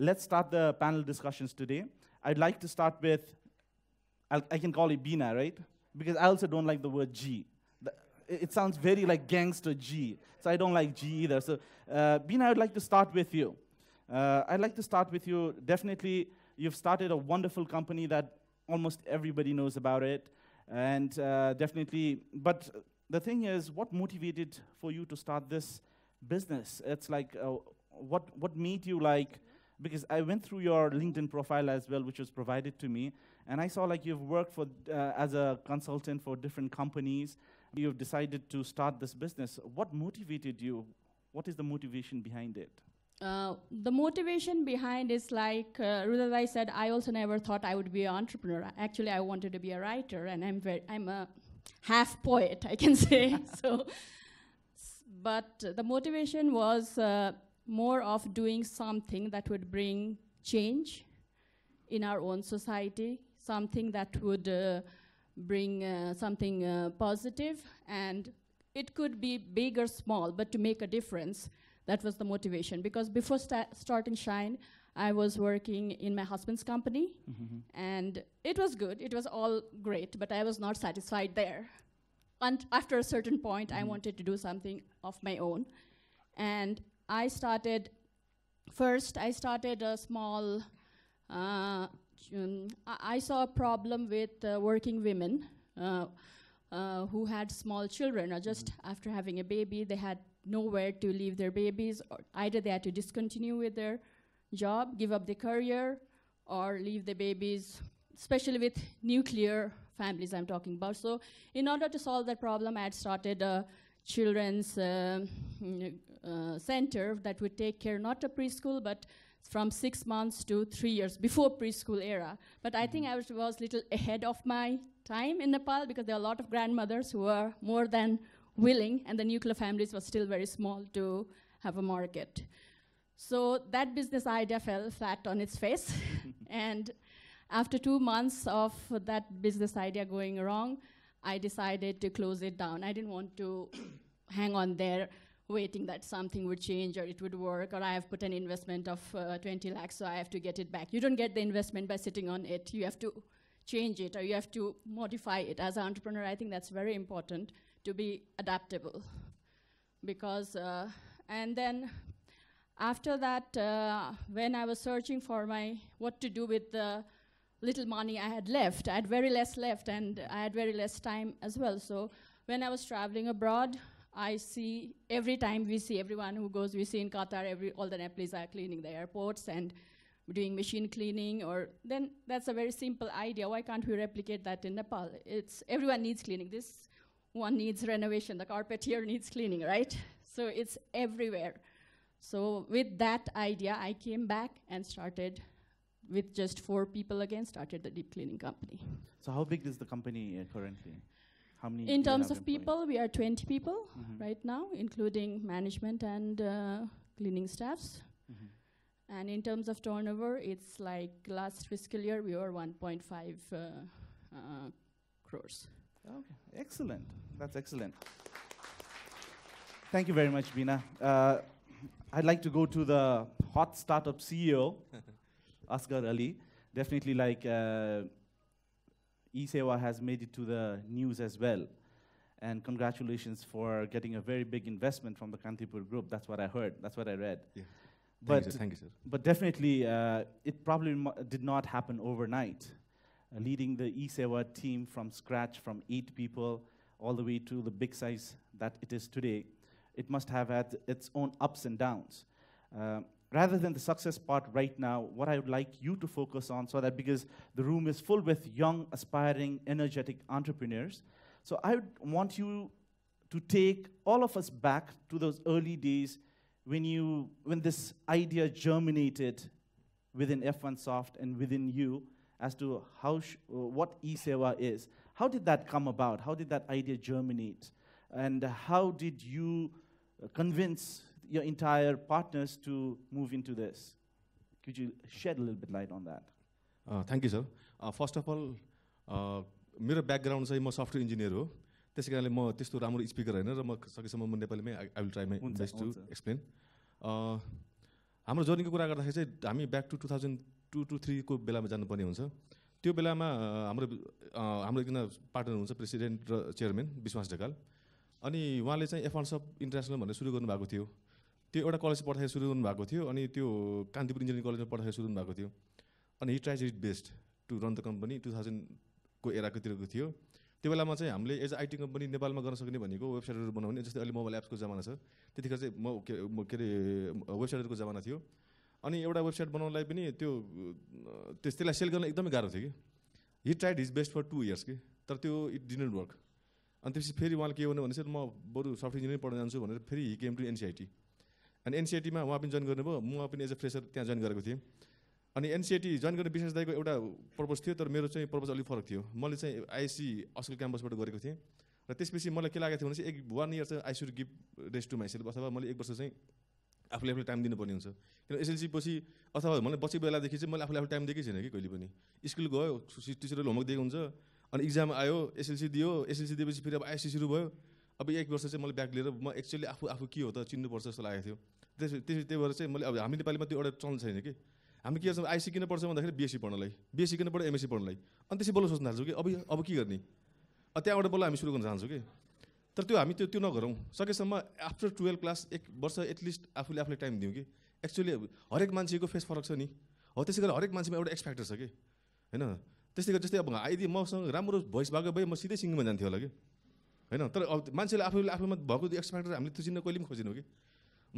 Let's start the panel discussions today. I'd like to start with, I can call it Bina, right? Because I also don't like the word G. It sounds very like gangster G, so I don't like G either. So Bina, I'd like to start with you. Definitely, you've started a wonderful company that almost everybody knows about it. And definitely, but the thing is, what motivated for you to start this business? It's like, what made you like, because I went through your LinkedIn profile as well, which was provided to me, and I saw like you've worked for, as a consultant for different companies. You've decided to start this business. What motivated you? What is the motivation behind it? The motivation behind is like Rudadai said, I also never thought I would be an entrepreneur. Actually, I wanted to be a writer, and I'm a half poet, I can say. So, but the motivation was more of doing something that would bring change in our own society, something that would bring something positive, and it could be big or small, but to make a difference. That was the motivation, because before Start and Shine, I was working in my husband's company, and it was good, it was all great, but I was not satisfied there. And after a certain point, I wanted to do something of my own. And I started, I started a small, I saw a problem with working women who had small children, or just after having a baby, they had nowhere to leave their babies, or either they had to discontinue with their job, give up the career, or leave the babies, especially with nuclear families I'm talking about. So in order to solve that problem, I had started a children's center that would take care, not a preschool, but from 6 months to 3 years, before preschool era. But I think I was little ahead of my time in Nepal, because there are a lot of grandmothers who are more than willing, and the nuclear families were still very small to have a market. So that business idea fell flat on its face. And after 2 months of that business idea going wrong, I decided to close it down. I didn't want to hang on there waiting that something would change or it would work, or I have put an investment of 20 lakhs, so I have to get it back. You don't get the investment by sitting on it. You have to change it, or you have to modify it. As an entrepreneur, I think that's very important, to be adaptable. Because, and then after that, when I was searching for my, what to do with the little money I had left, I had very less left, and I had very less time as well. So when I was traveling abroad, I see, every time we see everyone who goes, we see in Qatar, all the Nepalese are cleaning the airports and doing machine cleaning, or then that's a very simple idea. Why can't we replicate that in Nepal? It's, everyone needs cleaning. This one needs renovation, the carpet here needs cleaning, right? So it's everywhere. So with that idea, I came back and started with just 4 people again, started the deep cleaning company. So how big is the company currently? How many? In terms of people, we are 20 people right now, including management and cleaning staffs. And in terms of turnover, it's like last fiscal year, we were 1.5 crores. Okay, excellent. That's excellent. Thank you very much, Bina. I'd like to go to the hot startup CEO, Asgar Ali. Definitely, like, eSewa has made it to the news as well. And congratulations for getting a very big investment from the Kantipur Group. That's what I heard. That's what I read. Yeah. But thank you, sir. But definitely, it probably did not happen overnight. Leading the eSewa team from scratch, from 8 people, all the way to the big size that it is today, it must have had its own ups and downs. Rather than the success part right now, what I would like you to focus on, so that, because the room is full with young, aspiring, energetic entrepreneurs, so I would want you to take all of us back to those early days when this idea germinated within F1Soft and within you, as to how what eSewa is. How did that come about? How did that idea germinate? And how did you convince your entire partners to move into this? Could you shed a little bit light on that? Thank you, sir. First of all, my background is I'm a software engineer. I will try my best to explain. हाम्रो जर्नीको कुरा गर्दाखेरि चाहिँ हामी back to 2002-2003 को बेलामा जानुपर्ने हुन्छ। त्यो बेलामा हाम्रो एकजना पार्टनर हुन्छ प्रेसिडेन्ट र चेयरम्यान विश्वास ढकाल, अनि उहाँले चाहिँ एफ1सफ्ट इन्टरनेशनल भनेर सुरु गर्नु भएको थियो। त्यो एउटा कलेज पढ्दाखेरि सुरु गर्नु भएको थियो, अनि त्यो कान्तिपुर इन्जिनियरिङ कलेजमा पढ्दाखेरि सुरु गर्नु भएको थियो, अनि he tries it best to run the company 2000 को एराकोतिरको थियो। त्यो बेलामा चाहिँ हामीले एज आइटी कम्पनी नेपालमा गर्न सक्ने भनेको वेबसाइटहरू बनाउने, जस्तै अहिले मोबाइल एप्सको जमाना छ, त्यतिखेर चाहिँ के अरे वेबसाइटहरूको जमाना थियो। अनि एउटा वेबसाइट बनाउनलाई पनि त्यसलाई सेल गर्न एकदमै गाह्रो थियो कि। He tried his best for 2 years कि, तर त्यो इट डिडन्ट वर्क। अनि त्यसपछि फेरि उहाँले के भन्नु भनेपछि म बरु सफ्टवेयर इन्जिनियरिङ पढ्न जान्छु भनेर फेरि हि केम टु एनसिआइटी। अनि एनसिआइटीमा उहाँ पनि जोइन गर्नुभयो, म पनि एज अ फ्रेसर त्यहाँ जोइन गरेको थिएँ। अनि एनसिआइटी जोइन गर्ने विशेष दाइको एउटा पर्पज थियो, तर मेरो चाहिँ पर्पज अलिक फरक थियो। मैले चाहिँ आइएससी अस्कुल क्याम्पसबाट गरेको थिएँ, र त्यसपछि मलाई के लागेको थियो भने चाहिँ 1 इयर चाहिँ I should give rest to myself, अथवा मैले 1 वर्ष चाहिँ आफूले आफूले टाइम दिनुपर्ने हुन्छ। किन एसएलसी पछि अथवा मलाई बचेको बेलादेखि चाहिँ मैले आफूले आफूले टाइम दिएकै छैन कि कहिले पनि। स्कुल गयो, टिचरले होमवर्क दिएको हुन्छ, अनि इक्जाम आयो, एसएलसी दियो, एसएलसी दिएपछि फेरि अब आइएससी सुरु भयो। अब 1 वर्ष चाहिँ मैले ब्याक लिएर म एक्चुअली आफू के हो त चिन्नुपर्छ जस्तो लागेको थियो। त्यही भएर चाहिँ मैले अब हामी नेपालीमा त्यो एउटा चलन छैन कि, हामी के गर्छौँ आइएससी किन पढ्छौँ भन्दाखेरि बिएससी पढ्नलाई, बिएससी किन पढ्यो एमएससी पढ्नलाई, अनि त्यसै बल्ल सोच्न थाल्छौँ कि अब के गर्ने, त्यहाँबाट बल्ल हामी सुरु गर्न चाहन्छौँ कि। तर त्यो हामी त्यो नगरौँ, सकेसम्म आफ्टर 12 क्लास 1 वर्ष एटलिस्ट आफूले आफूलाई टाइम दिउँ कि। एक्चुअली हरेक मान्छेको फेस फरक छ नि, हो त्यसै गरी हरेक मान्छेमा एउटा एक्सफ्याक्टर छ कि, होइन? त्यस्तै गरी जस्तै अब आइदि मसँग राम्रो भोइस भएको भए म सिधै सिङ्गिङमा जान्थ्यो होला कि, होइन? तर अब मान्छेले आफूले आफूमा भएको एक्सफ्याक्टर हामीले त्यो चिन्न कहिले पनि खोजेनौँ कि।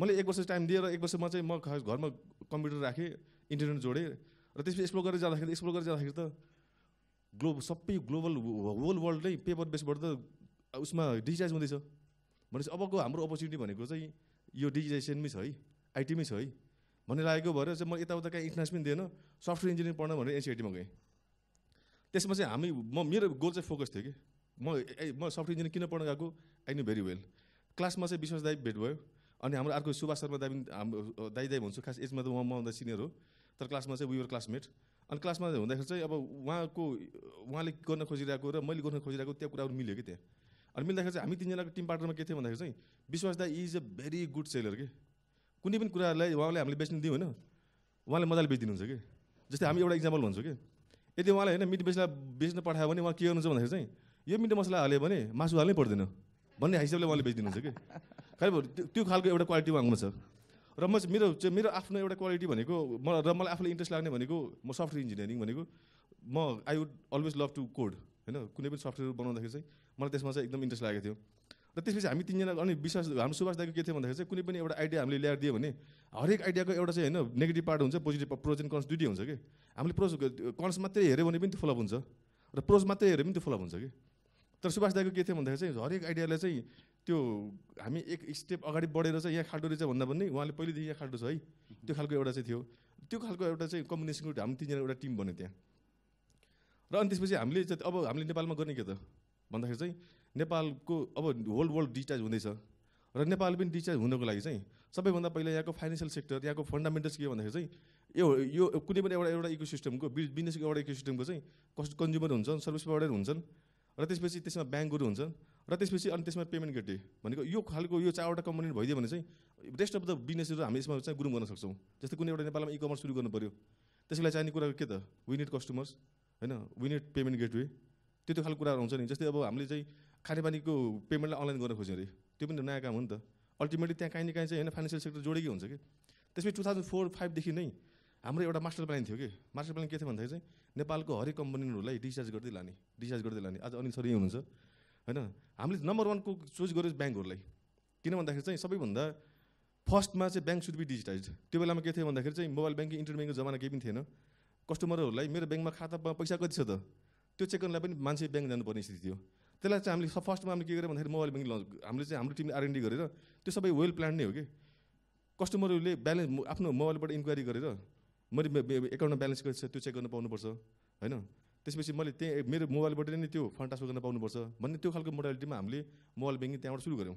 मैले 1 वर्ष टाइम दिएर 1 वर्षमा चाहिँ म घरमा कम्प्युटर राखेँ, इन्टरनेट जोडेँ, र त्यसपछि एक्सप्लोर गरेर जाँदाखेरि त सबै ग्लोबल होल वर्ल्ड नै पेपर बेसबाट त उसमा डिजिटाइज हुँदैछ। भनेपछि अबको हाम्रो अपर्च्युनिटी भनेको चाहिँ यो डिजिटाइजेसनमै छ है, आइटीमै छ है भन्ने लागेको भएर चाहिँ म यताउता कहीँ इन्ट्रान्स पनि दिएन, सफ्टवेयर इन्जिनियरिङ पढ्न भनेर एनसिआइटीमा गएँ। त्यसमा चाहिँ मेरो गोल चाहिँ फोकस थियो कि म सफ्टवेयर इन्जिनियरिङ किन पढ्न गएको, आई नो भेरी वेल। क्लासमा चाहिँ विश्वास दाइ भेट भयो, अनि हाम्रो अर्को सुभाष शर्मा दाइ पनि, हाम्रो दाइ भन्छु, खास एजमा त उहाँ मभन्दा सिनियर हो, तर क्लासमा चाहिँ वी वर क्लासमेट। अनि क्लासमा हुँदाखेरि चाहिँ अब उहाँले गर्न खोजिरहेको र मैले गर्न खोजिरहेको त्यहाँ कुराहरू मिल्यो कि त्यहाँ। अनि मिल्दाखेरि चाहिँ हामी 3 जनाको टिम पार्टनरमा के थियो भन्दाखेरि चाहिँ विश्वास दाइ is a very good seller के, कुनै पनि कुराहरूलाई हामीले बेच्नु दिउँ होइन, उहाँले मजाले बेचिदिनुहुन्छ कि। जस्तै हामी एउटा इक्जाम्पल भन्छौँ कि, यदि उहाँले होइन मिट मसला बेच्न पठायो भने उहाँ के गर्नुहुन्छ भन्दाखेरि चाहिँ यो मिट मसला हाल्यो भने मासु हाल्नै पर्दैन भन्ने हिसाबले उहाँले बेचिदिनुहुन्छ कि। खालि त्यो खालको एउटा क्वालिटी उहाँकोमा छ। र मेरो आफ्नो एउटा क्वालिटी भनेको मलाई आफूलाई इन्ट्रेस्ट लाग्ने भनेको म सफ्टवेयर इन्जिनियरिङ भनेको I would always love to code, होइन? कुनै पनि सफ्टवेयर बनाउँदाखेरि चाहिँ मलाई त्यसमा चाहिँ एकदम इन्ट्रेस्ट लागेको थियो। र त्यसपछि हामी 3 जना, अनि विश्वास हाम्रो सुभाष दाइको के थियो भन्दाखेरि चाहिँ कुनै पनि एउटा आइडिया हामीले ल्याएर दियो भने हरेक आइडियाको एउटा चाहिँ होइन नेगेटिभ पार्ट हुन्छ, पोजिटिभ प्रोज एन्ड कन्स दुइटै हुन्छ कि। हामीले प्रोज कन्स मात्रै हेऱ्यो भने पनि त्यो फ्लप हुन्छ, र प्रोज मात्रै हेऱ्यो पनि त्यो फ्लप हुन्छ कि। तर सुभाष दाइको के थियो भन्दाखेरि चाहिँ हरेक आइडियालाई चाहिँ त्यो हामी 1 स्टेप अगाडि बढेर चाहिँ यहाँ खाल्डो रहेछ भन्दा पनि उहाँले पहिलेदेखि यहाँ खाल्डो छ है, त्यो खालको एउटा चाहिँ थियो। त्यो खालको एउटा चाहिँ कम्बिनेसनको हामी 3 जना एउटा टिम बन्यो त्यहाँ। र अनि त्यसपछि हामीले नेपालमा गर्ने के त भन्दाखेरि चाहिँ नेपालको अब होल वर्ल्ड डिजिटाइज हुँदैछ, र नेपाल पनि डिजिटाइज हुनको लागि चाहिँ सबैभन्दा पहिला यहाँको फाइनेन्सियल सेक्टर, यहाँको फन्डामेन्टल्स के भन्दाखेरि चाहिँ यो कुनै पनि एउटा इकोसिस्टमको बिजनेसको एउटा इकोसिस्टमको चाहिँ कन्ज्युमर हुन्छन्, सर्भिस प्रोभाइडर हुन्छन्, र त्यसपछि त्यसमा ब्याङ्कहरू हुन्छन्, र त्यसपछि अनि त्यसमा पेमेन्ट गेटवे भनेको यो खालको 4 वटा कम्पोनेन्ट भइदियो भने चाहिँ रेस्ट अफ द बिजनेसहरू हामी यसमा चाहिँ ग्रुम गर्न सक्छौँ। जस्तै कुनै एउटा नेपालमा इकमर्स सुरु गर्नु पऱ्यो, त्यसको लागि चाहिने कुरा के त, वी निड कस्टमर्स, होइन? वी निड पेमेन्ट गेटवे, त्यो खालको कुराहरू हुन्छ नि। जस्तै अब हामीले चाहिँ खानेपानीको पेमेन्टलाई अनलाइन गर्न खोज्यो अरे, त्यो पनि नयाँ काम हो नि त। अल्टिमेटली त्यहाँ काहीँ न काहीँ चाहिँ होइन फाइनेन्सियल सेक्टर जोडेकै हुन्छ कि। त्यसपछि 2004-05देखि नै हाम्रो एउटा मास्टर प्लान थियो कि। मास्टर प्लान के थियो भन्दाखेरि चाहिँ नेपालको हरेक कम्पनीहरूलाई डिस्चार्ज गर्दै लाने। आज अनिल सर यहीँ हुनुहुन्छ, होइन? हामीले नम्बर 1 को चुज गर्यो ब्याङ्कहरूलाई, किन भन्दाखेरि चाहिँ सबैभन्दा फर्स्टमा चाहिँ ब्याङ्क सुड बी डिजिटाइज। त्यो बेलामा के थियो भन्दाखेरि चाहिँ मोबाइल ब्याङ्किङ, इन्टरनेट ब्याङ्किङको जमाना केही पनि थिएन। कस्टमरहरूलाई मेरो ब्याङ्कमा खातामा पैसा कति छ त त्यो चेक गर्नलाई पनि मान्छे ब्याङ्क जानुपर्ने स्थिति थियो। त्यसलाई चाहिँ हामीले फर्स्टमा हामीले के गर्यो भन्दाखेरि मोबाइल ब्याङ्किङ लन्च, हामीले चाहिँ हाम्रो टिमले आरएनडी गरेर त्यो सबै वेल प्लान नै हो कि। कस्टमरहरूले ब्यालेन्स आफ्नो मोबाइलबाट इन्क्वायरी गरेर मैले एकाउन्टमा ब्यालेन्स कति छ त्यो चेक गर्न पाउनुपर्छ, होइन? त्यसपछि मैले त्यहाँ मेरो मोबाइलबाट नै त्यो फन्ड ट्रान्सफर गर्न पाउनुपर्छ भन्ने त्यो खालको मोडालिटीमा हामीले मोबाइल ब्याङ्किङ त्यहाँबाट सुरु गऱ्यौँ।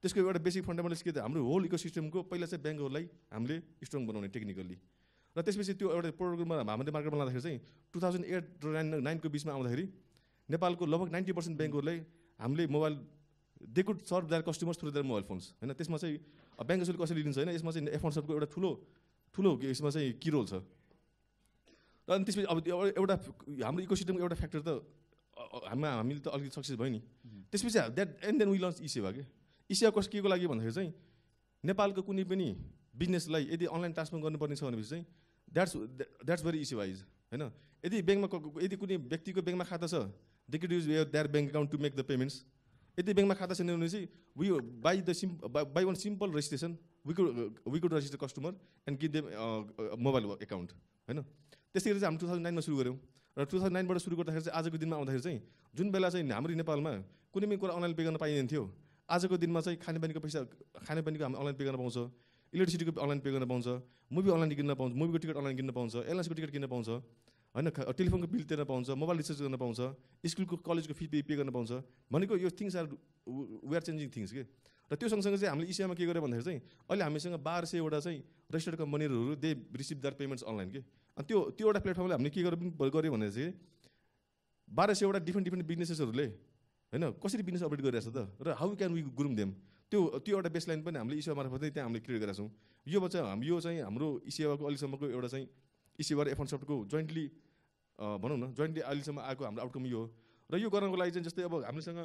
त्यसको एउटा बेसिक फन्डामेन्टल्स के त, हाम्रो होल इकोसिस्टमको पहिला चाहिँ ब्याङ्कहरूलाई हामीले स्ट्रङ बनाउने टेक्निकल्ली। र त्यसपछि त्यो एउटा प्रोग्राममा हामीले मार्केटमा लाँदाखेरि चाहिँ 2008 र 2009 को बिचमा आउँदाखेरि नेपालको लगभग 90% ब्याङ्कहरूलाई हामीले mobile they could serve their customers through their mobile phones, होइन? त्यसमा चाहिँ ब्याङ्क कसैले लिन्छ, होइन? यसमा चाहिँ एफ1सफ्टको एउटा ठुलो ठुलो यसमा चाहिँ के रोल छ र अनि त्यसपछि अब एउटा हाम्रो इकोसिस्टमको एउटा फ्याक्टर त हामीले त अलिकति सक्सेस भयो नि त्यसपछि that and then we launch eSewa के eSewa कस केको लागि भन्दाखेरि चाहिँ नेपालको कुनै पनि बिजनेसलाई यदि अनलाइन ट्रान्सफर गर्नुपर्ने छ भनेपछि चाहिँ द्याट्स भेरी eSewa इज हैन यदि बैंकमा यदि कुनै व्यक्तिको बैंकमा खाता छ they can use their bank account to make the payments यदि बैंकमा खाता छैन भने चाहिँ we by the by one simple registration we could register customer and give them mobile account हैन त्यसै गरी चाहिँ हामी 2009 मा सुरु गर्यौं र 2009 बाट सुरु गर्दाखेरि चाहिँ आजको दिनमा आउँदाखेरि चाहिँ जुन बेला चाहिँ हाम्रो नेपालमा कुनै पनि कुरा अनलाइन पे गर्न पाइदैन थियो आजको दिनमा चाहिँ खानेपानीको पैसा खानेपानीको हामी अनलाइन पे गर्न पाउँछ इलेक्ट्रिसिटीको अनलाइन पे गर्न पाउँछ मुभी अनलाइन किन्न पाउँछ मुभीको टिकट अनलाइन किन्न पाउँछ एयरलाइन्सको टिकट किन्न पाउँछ हैन टेलिफोनको बिल तिर्न पाउँछ मोबाइल रिचार्ज गर्न पाउँछ स्कुलको कलेजको फी पे गर्न पाउँछ भनेको यो things are we are changing things के र त्यो सँगसँगै चाहिँ हामीले eSewa मा के गर्यो भन्दाखेरि चाहिँ अहिले हामीसँग 1200 वटा चाहिँ रजिस्टर्ड कम्पनीहरू they receive their payments online के अनि त्यो एउटा प्लेटफर्मले हामीले के गर्यो भने चाहिँ 1200 वटा डिफ्रेन्ट बिजनेसेसहरूले हैन कसरी बिजनेस अपडेट गरिरहेछ त र how can we groom them त्यो एउटा बेसलाइन पनि हामीले eSewa मार्फतै त्यहाँ हामीले क्रिएट गरेका छौँ यो चाहिँ हाम्रो eSewa को अहिलेसम्मको एउटा चाहिँ eSewa र F1Soft को जोइन्टली भनौं न जोइन्टली अहिलेसम्म आएको हाम्रो आउटकम यो हो र यो गर्नको लागि चाहिँ जस्तै अब हामीसँग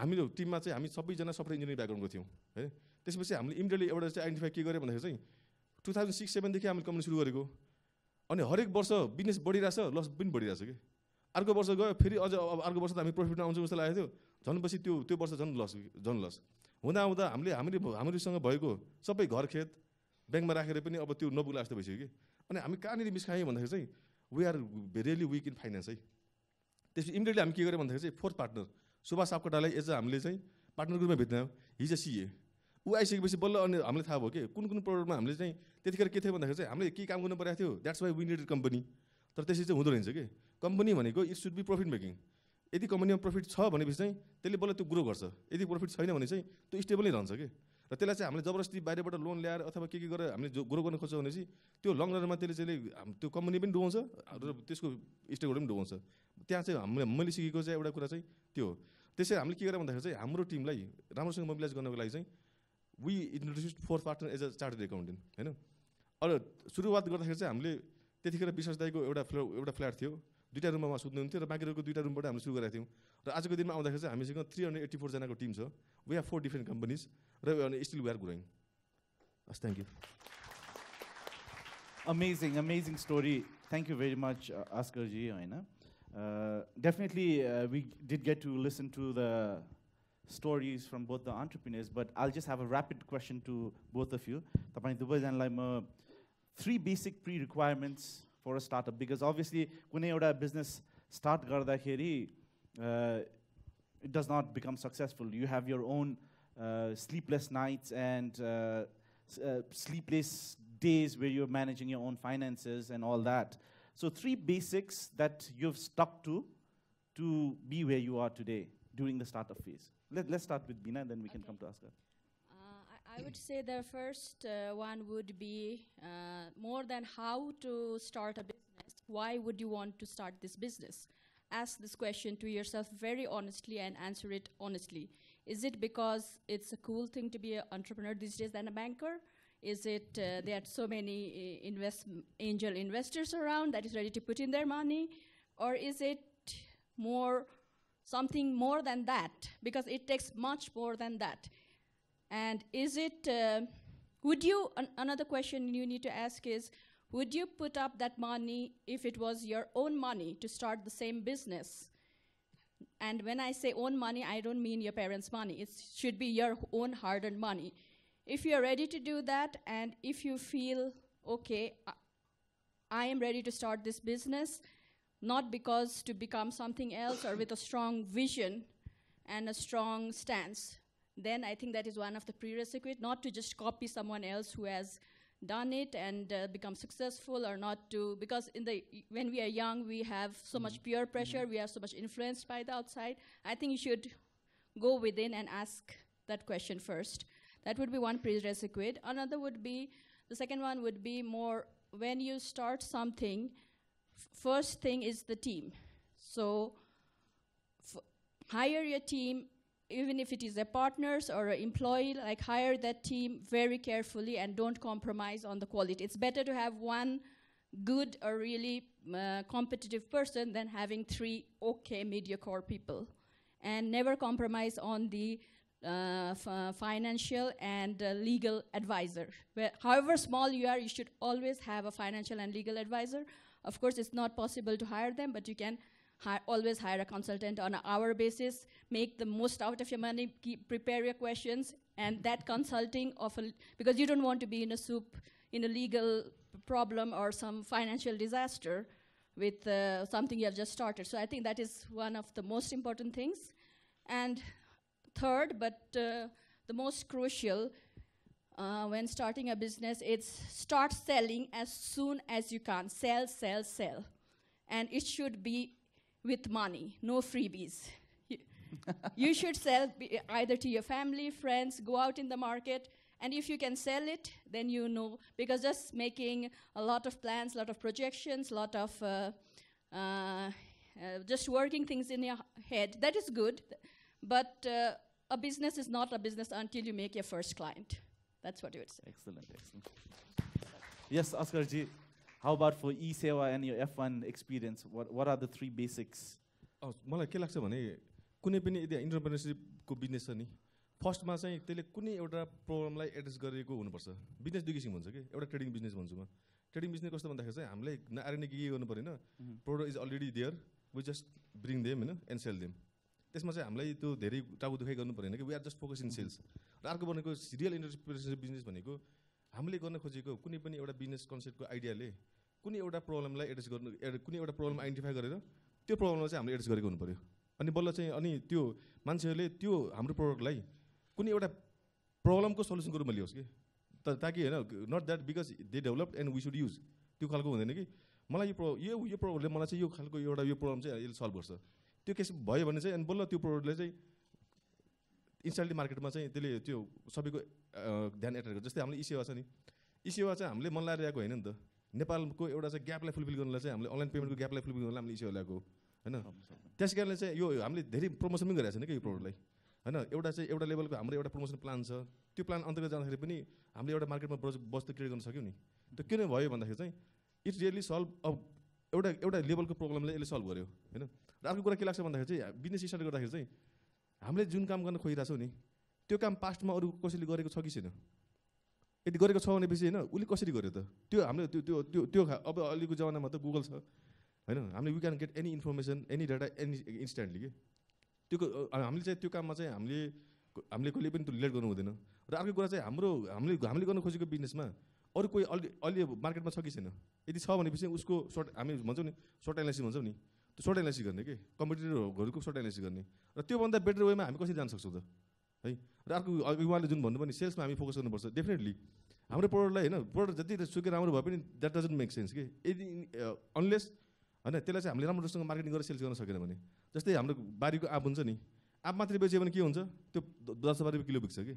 हाम्रो टिममा चाहिँ हामी सबैजना सफ्टवेयर इन्जिनियरिङ ब्याकग्राउन्डको थियौँ है त्यसपछि हामीले इमिडिएटली एउटा चाहिँ आइडेन्टिफाई के गर्यो भन्दाखेरि चाहिँ 2006-07 देखि हामीले कम्पनी सुरु गरेको अनि हरेक वर्ष बिजनेस बढिरहेछ लस पनि बढिरहेछ के अर्को वर्ष गयो फेरि अझ अब अर्को वर्ष त हामी प्रफिटमा आउँछौँ जस्तो लागेको थियो झनपछि त्यो वर्ष झन लस हुँदा हामीले हामीसँग भएको सबै घर खेत ब्याङ्कमा राखेर पनि अब त्यो नपुग्ला जस्तो भइसक्यो कि अनि हामी कहाँनिर मिस खायौँ भन्दाखेरि चाहिँ we are really weak in finance है त्यसपछि इमिडिएटली हामी के गर्यो भन्दाखेरि चाहिँ फोर्थ पार्टनर सुभाष सापकोटालाई एज हामीले चाहिँ पार्टनर ग्रुपमा भेट्यौँ हिज सिए ऊ आइसकेपछि बल्ल अनि हामीले थाहा भयो कि कुन प्रोडक्टमा हामीले चाहिँ त्यतिखेर के थियो भन्दाखेरि चाहिँ हामीले के काम गर्नु परेको थियो that's why we needed company तर त्यसरी चाहिँ हुँदो रहेछ कि कम्पनी भनेको it should be profit making यदि कम्पनीमा प्रफिट छ भनेपछि चाहिँ त्यसले बल्ल त्यो ग्रो गर्छ यदि प्रफिट छैन भने चाहिँ त्यो स्टेबलै रहन्छ कि र त्यसलाई चाहिँ हामीले जबरजस्ती बाहिरबाट लोन ल्याएर अथवा के गरेर हामीले ग्रो गर्न खोज्छौँ भनेपछि त्यो लङ रनमा त्यसले त्यो कम्पनी पनि डुबाउँछ र त्यसको स्टेकहोल्डर पनि डुबाउँछ त्यहाँ चाहिँ मैले सिकेको चाहिँ एउटा कुरा चाहिँ त्यो हो त्यसै हामीले के गरेर भन्दाखेरि चाहिँ हाम्रो टिमलाई राम्रोसँग मोबिलाइज गर्नको लागि चाहिँ we introduce four partner as a chartered accountant हैन अरू सुरुवात गर्दाखेरि चाहिँ हामीले त्यतिखेर विश्वास दाइको एउटा फ्ल्याट थियो दुईटा रुममा सुत्नुहुन्थ्यो र बाँकी रहेको दुईटा रुमबाट हामीले सुरु गरेका थियौँ र आजको दिनमा आउँदाखेरि चाहिँ हामीसँग 384 जनाको टिम छ वी हेभ 4 डिफ्रेन्ट कम्पनीज र स्टिल वी आर ग्रोइङ हस् thank you amazing story thank you very much आस्करजी होइन definitely we did get to listen to the stories from both the entrepreneurs, but I'll just have a rapid question to both of you. Tapai dubai ma three basic pre-requirements for a startup, because obviously kunai euta business start garda kheri it does not become successful. You have your own sleepless nights and sleepless days where you're managing your own finances and all that. So three basics that you've stuck to be where you are today during the startup phase. Let's start with Bina, then we can come to Asgar. I would say the first one would be more than how to start a business. Why would you want to start this business? Ask this question to yourself very honestly and answer it honestly. Is it because it's a cool thing to be an entrepreneur these days than a banker? Is it there are so many angel investors around that is ready to put in their money? Or is it something more than that, because it takes much more than that. And is it, would you, another question you need to ask is, would you put up that money if it was your own money to start the same business? And when I say own money, I don't mean your parents' money. It should be your own hard-earned money. If you're ready to do that, and if you feel, okay, I am ready to start this business, not because to become something else or with a strong vision and a strong stance, then I think that is one of the prerequisites, not to just copy someone else who has done it and become successful, or not to, because when we are young, we have so much peer pressure, we are so much influenced by the outside. I think you should go within and ask that question first. That would be one prerequisite. Another would be, the second one would be more, when you start something, first thing is the team. So hire your team, even if it is a partners or an employee, like hire that team very carefully and don't compromise on the quality. It's better to have one good or really competitive person than having three okay mediocre people. And never compromise on the financial and legal advisor. Where, however small you are, you should always have a financial and legal advisor. Of course, it's not possible to hire them, but you can always hire a consultant on an hour basis, make the most out of your money, prepare your questions, and that consulting of a, because you don't want to be in a soup, in a legal problem or some financial disaster with something you have just started. So I think that is one of the most important things. And third, but the most crucial, when starting a business, it's start selling as soon as you can. Sell, sell, sell. And it should be with money, no freebies. You should sell either to your family, friends, go out in the market, and if you can sell it, then you know, because just making a lot of plans, a lot of projections, a lot of just working things in your head, that is good. But a business is not a business until you make your first client. That's what you would say. Excellent, excellent. Yes, Asgar ji, how about for eSewa and your F1 experience? What are the three basics? Oh, मलाई के लाग्छ भने कुनै पनि entrepreneurship को business छ नि, first मा चाहिँ त्यसले कुनै एउटा problem लाई address गरेको हुनुपर्छ. Business दुई किसिम हुन्छ के, एउटा trading business भन्छु म. Trading business कस्तो भन्दाखेरि चाहिँ हामीले नआर्ने के गर्नु पर्दैन. Product is already there, we just bring them, you know, and sell them. त्यसमा चाहिँ हामीलाई त्यो धेरै टाउको दुखाइ गर्नु पर्दैन कि, we are just focus in sales. र अर्को भनेको रियल एन्टरप्रेन्योरशिप बिजनेस भनेको हामीले गर्न खोजेको कुनै पनि एउटा बिजनेस कन्सेप्टको आइडियाले कुनै एउटा प्रब्लमलाई एड्रेस गर्नु, कुनै एउटा प्रब्लम आइडेन्टिफाई गरेर त्यो प्रब्लमलाई चाहिँ हामीले एड्रेस गरेको हुनु पर्यो. अनि बल्ल चाहिँ अनि त्यो मान्छेहरूले त्यो हाम्रो प्रोडक्टलाई कुनै एउटा प्रब्लमको सल्युसनको रूपमा लियोस् कि, ताकि होइन not that because they developed and we should use, त्यो खालको हुँदैन कि मलाई यो प्रब्लमले मलाई चाहिँ यो खालको एउटा यो प्रब्लम चाहिँ यसले सल्भ गर्छ. त्यो केस भयो भने चाहिँ अनि बल्ल त्यो प्रोडक्टले चाहिँ इन्स्टाइल मार्केटमा चाहिँ त्यसले त्यो सबैको ध्यान एट्र्याक्ट गर्छ. जस्तै हामीले eSewa छ नि, eSewa चाहिँ हामीले मन लगाएर ल्याएको होइन नि त, नेपालको एउटा चाहिँ ग्यापलाई फुलफिल गर्नलाई चाहिँ हामीले अनलाइन पेमेन्टको ग्यापलाई फुलफिल गर्नलाई हामीले eSewa ल्याएको होइन. त्यस कारणले चाहिँ यो हामीले धेरै प्रमोसन पनि गरेको छैन कि यो प्रोडक्टलाई होइन. एउटा चाहिँ एउटा लेभलको हाम्रो एउटा प्रमोसन प्लान छ, त्यो प्लान अन्तर्गत जाँदाखेरि पनि हामीले एउटा मार्केटमा वस्तु क्रिएट गर्न सक्यौँ नि. त्यो किन भयो भन्दाखेरि चाहिँ इट्स रियली सल्भ अ एउटा एउटा लेभलको प्रब्लमले यसले सल्भ गर्यो होइन. र अर्को कुरा के लाग्छ भन्दाखेरि चाहिँ बिजनेस स्टार्ट गर्दाखेरि चाहिँ हामीले जुन काम गर्न खोजिरहेछौँ नि, त्यो काम पास्टमा अरू कसैले गरेको छ कि छैन, यदि गरेको छ भनेपछि होइन उसले कसरी गर्यो त त्यो हामीले त्यो त्यो त्यो त्यो अब अहिलेको जमानामा त गुगल छ होइन, हामीले we can get any information any data any instantly के त्यो हामीले चाहिँ त्यो काममा चाहिँ हामीले हामीले कहिले पनि लेट गर्नु हुँदैन. र अर्को कुरा चाहिँ हामीले गर्न खोजेको बिजनेसमा अरू कोही अलि मार्केटमा छ कि छैन, यदि छ भनेपछि उसको सर्ट हामी भन्छौँ नि सर्ट एनालाइसिस भन्छौँ नि, सर्ट एनालाइसिस गर्ने कि कम्पिटिटरहरूको सर्ट एनालाइसिस गर्ने, र त्योभन्दा बेटर वेमा हामी कसरी जान सक्छौँ त है. र अर्को उहाँले जुन भन्नुभयो नि सेल्समा हामी फोकस गर्नुपर्छ, डेफिनेटली हाम्रो प्रोडक्टलाई होइन प्रोडक्ट जति सुकै राम्रो भए पनि द्याट डजन्ट मेक सेन्स कि, यदि अनलेस होइन त्यसलाई चाहिँ हामीले राम्रोसँग मार्केटिङ गरेर सेल्स गर्न सकेन भने. जस्तै हाम्रो बारीको आँप हुन्छ नि, आँप मात्रै बेच्यो भने के हुन्छ, त्यो 10 रुपियाँ किलो बिक्छ कि,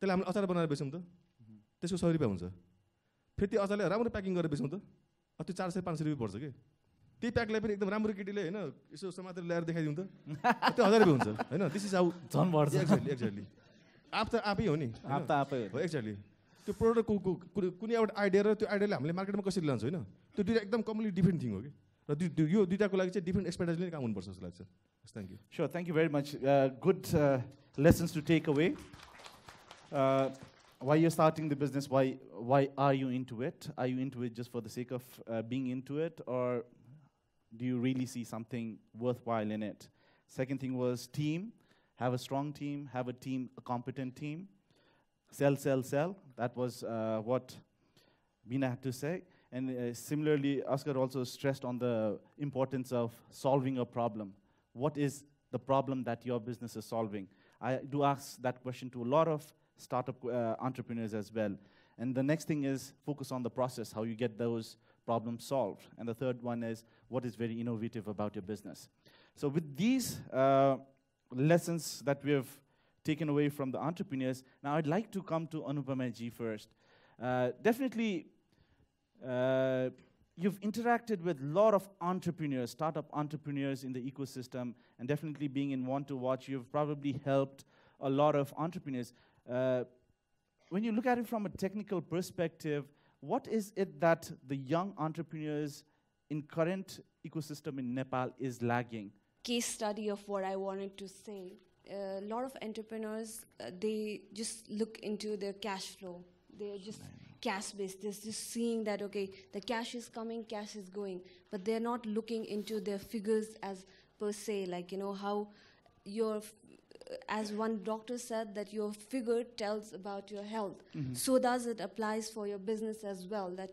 त्यसलाई हामीले अचार बनाएर बेच्यौँ त त्यसको 100 रुपियाँ हुन्छ, फेरि त्यो अचारलाई राम्रो प्याकिङ गरेर बेच्यौँ त त्यो 400-500 रुपियाँ पर्छ कि, त्यही प्याकलाई पनि एकदम राम्रो केटीले होइन यसो समातेर ल्याएर देखाइदिउँ त त्यो 1000 रुपियाँ हुन्छ होइन. दिस इज हाउ झन् बढ्छ. एक्ज्याक्टली आँप त आफै हो नि, आँप त आफै हो. एक्ज्याक्टली त्यो प्रोडक्टको कुनै एउटा आइडिया र त्यो आइडियाले हामीले मार्केटमा कसरी लान्छ होइन, त्यो दुइटा एकदम कम्प्लिटली डिफ्रेन्ट थिङ हो कि, र यो दुइटाको लागि चाहिँ डिफ्रेन्ट एक्सपर्टाइजले नै काम हुनुपर्छ जस्तो लाग्छ. Thank you. Sure, thank you very much. Good lessons to take away. Why you're starting the business, why are you into it? Are you into it just for the sake of being into it, or do you really see something worthwhile in it? Second thing was team. Have a strong team. Have a team, a competent team. Sell, sell, sell. That was what Bina had to say. And similarly, Asgar also stressed on the importance of solving a problem. What is the problem that your business is solving? I do ask that question to a lot of startup entrepreneurs as well. And the next thing is focus on the process, how you get those problem solved. And the third one is what is very innovative about your business. So with these lessons that we have taken away from the entrepreneurs, now I'd like to come to Anupama ji first. Definitely, you've interacted with a lot of entrepreneurs, startup entrepreneurs in the ecosystem, and definitely being in Want to Watch, you've probably helped a lot of entrepreneurs. When you look at it from a technical perspective, what is it that the young entrepreneurs in current ecosystem in Nepal is lagging? Case study of what I wanted to say. A lot of entrepreneurs, they just look into their cash flow. They're just cash-based. They're just seeing that, okay, the cash is coming, cash is going. But they're not looking into their figures as per se, like, you know, how your, as one doctor said, that your figure tells about your health. Mm-hmm. So does it applies for your business as well, that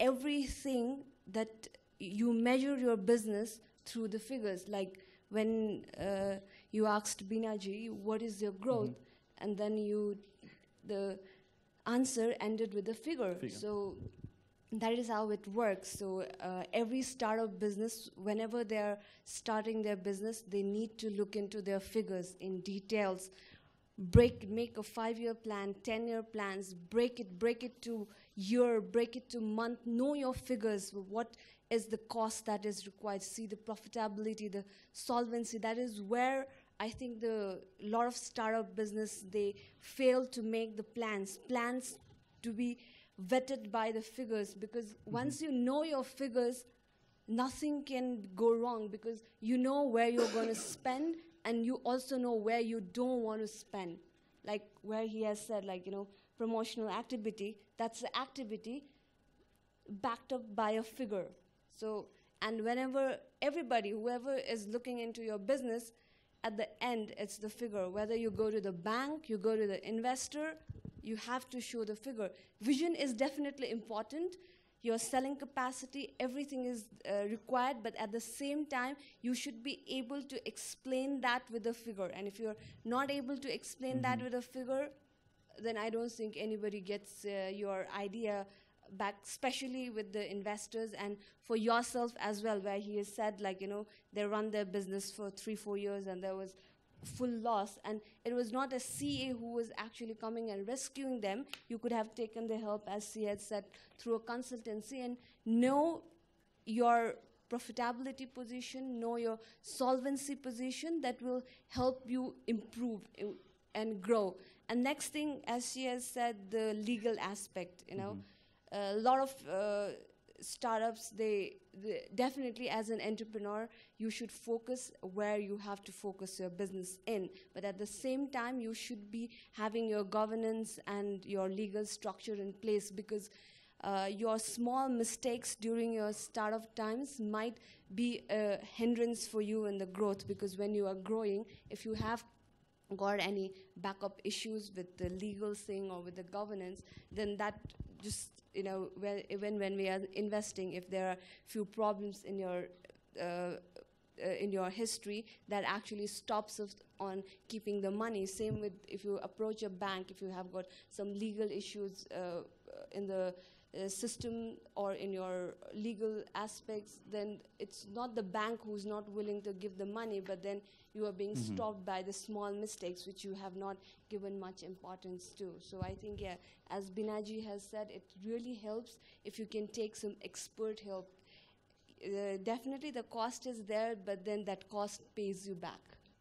everything that you measure your business through the figures. Like when you asked Bina ji, what is your growth? Mm-hmm. And then you, the answer ended with a figure. So that is how it works. So every startup business, whenever they're starting their business, they need to look into their figures in details. Make a 5-year plan, 10-year plans, break it to year, break it to month. Know your figures, what is the cost that is required, see the profitability, the solvency. That is where I think the lot of startup business, they fail to make the plans. Plans to be vetted by the figures, because mm-hmm. once you know your figures, nothing can go wrong, because you know where you're going to spend, and you also know where you don't want to spend. Like where he has said, like, you know, promotional activity, that's the activity backed up by a figure. So, and whenever everybody, whoever is looking into your business, at the end, it's the figure. Whether you go to the bank, you go to the investor, you have to show the figure. Vision is definitely important. Your selling capacity, everything is required, but at the same time, you should be able to explain that with a figure. And if you're not able to explain mm-hmm. that with a figure, then I don't think anybody gets your idea back, especially with the investors and for yourself as well, where he has said, like, you know, they run their business for 3-4 years and there was full loss, and it was not a CA who was actually coming and rescuing them. You could have taken the help, as he had said, through a consultancy, and know your profitability position, know your solvency position, that will help you improve and grow. And next thing, as she has said, the legal aspect, you know. A lot of startups, they definitely, as an entrepreneur, you should focus where you have to focus your business in. But at the same time, you should be having your governance and your legal structure in place, because your small mistakes during your startup times might be a hindrance for you in the growth, because when you are growing, if you have got any backup issues with the legal thing or with the governance, then that just, you know, when we are investing, if there are few problems in your history, that actually stops us on keeping the money. Same with if you approach a bank, if you have got some legal issues in the system or in your legal aspects, then it's not the bank who's not willing to give the money, but then you are being mm-hmm. stopped by the small mistakes which you have not given much importance to. So I think, yeah, as Bina ji has said, it really helps if you can take some expert help. Definitely the cost is there, but then that cost pays you back.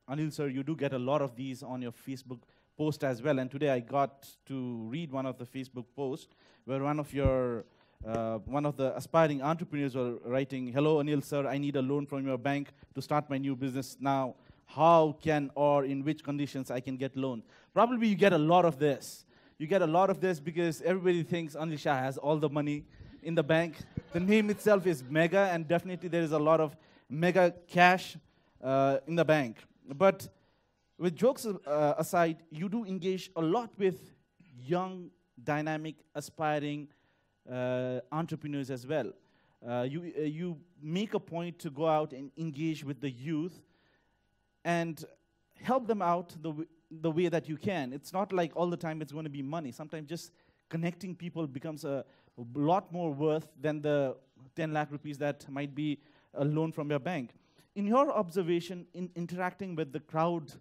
Anil sir, you do get a lot of these on your Facebook post as well, and today I got to read one of the Facebook posts where one of your, one of the aspiring entrepreneurs were writing, "Hello Anil sir, I need a loan from your bank to start my new business now. How can or in which conditions I can get loan?" Probably you get a lot of this. You get a lot of this because everybody thinks Anil Shah has all the money in the bank. The name itself is Mega, and definitely there is a lot of mega cash in the bank. But with jokes aside, you do engage a lot with young, dynamic, aspiring entrepreneurs as well. You make a point to go out and engage with the youth and help them out the way that you can. It's not like all the time it's going to be money. Sometimes just connecting people becomes a lot more worth than the 10 lakh rupees that might be a loan from your bank. In your observation, in interacting with the crowd,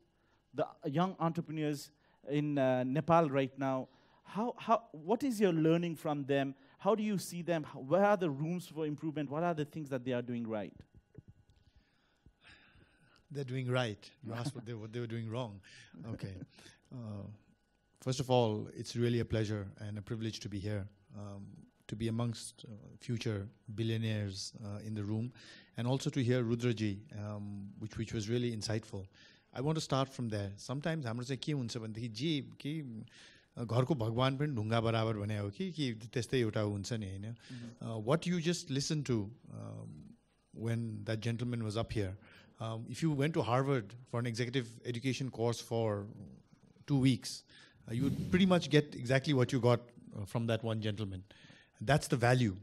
the young entrepreneurs in Nepal right now, What is your learning from them? How do you see them? Where are the rooms for improvement? What are the things that they are doing right? They're doing right. You asked what they were doing wrong. Okay. First of all, it's really a pleasure and a privilege to be here, to be amongst future billionaires in the room, and also to hear Rudraji, which was really insightful. I want to start from there. Sometimes I'm going to say, "Ki unse bandi ji ki ghar ko bhagwan pen dhunga barabar banaya ho ki testey uta unse nahi." What you just listened to when that gentleman was up here. If you went to Harvard for an executive education course for 2 weeks, you would pretty much get exactly what you got from that one gentleman. That's the value.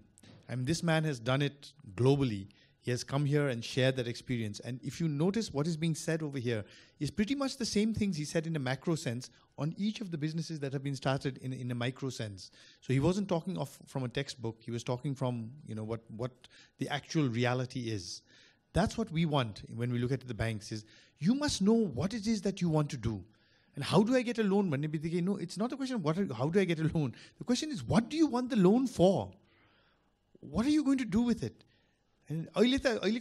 I mean, this man has done it globally. He has come here and shared that experience. And if you notice what is being said over here, is pretty much the same things he said in a macro sense on each of the businesses that have been started in a micro sense. So he wasn't talking from a textbook. He was talking from, you know, what the actual reality is. That's what we want when we look at the banks is, you must know what it is that you want to do. And how do I get a loan? No, it's not a question of how do I get a loan. The question is, what do you want the loan for? What are you going to do with it? And the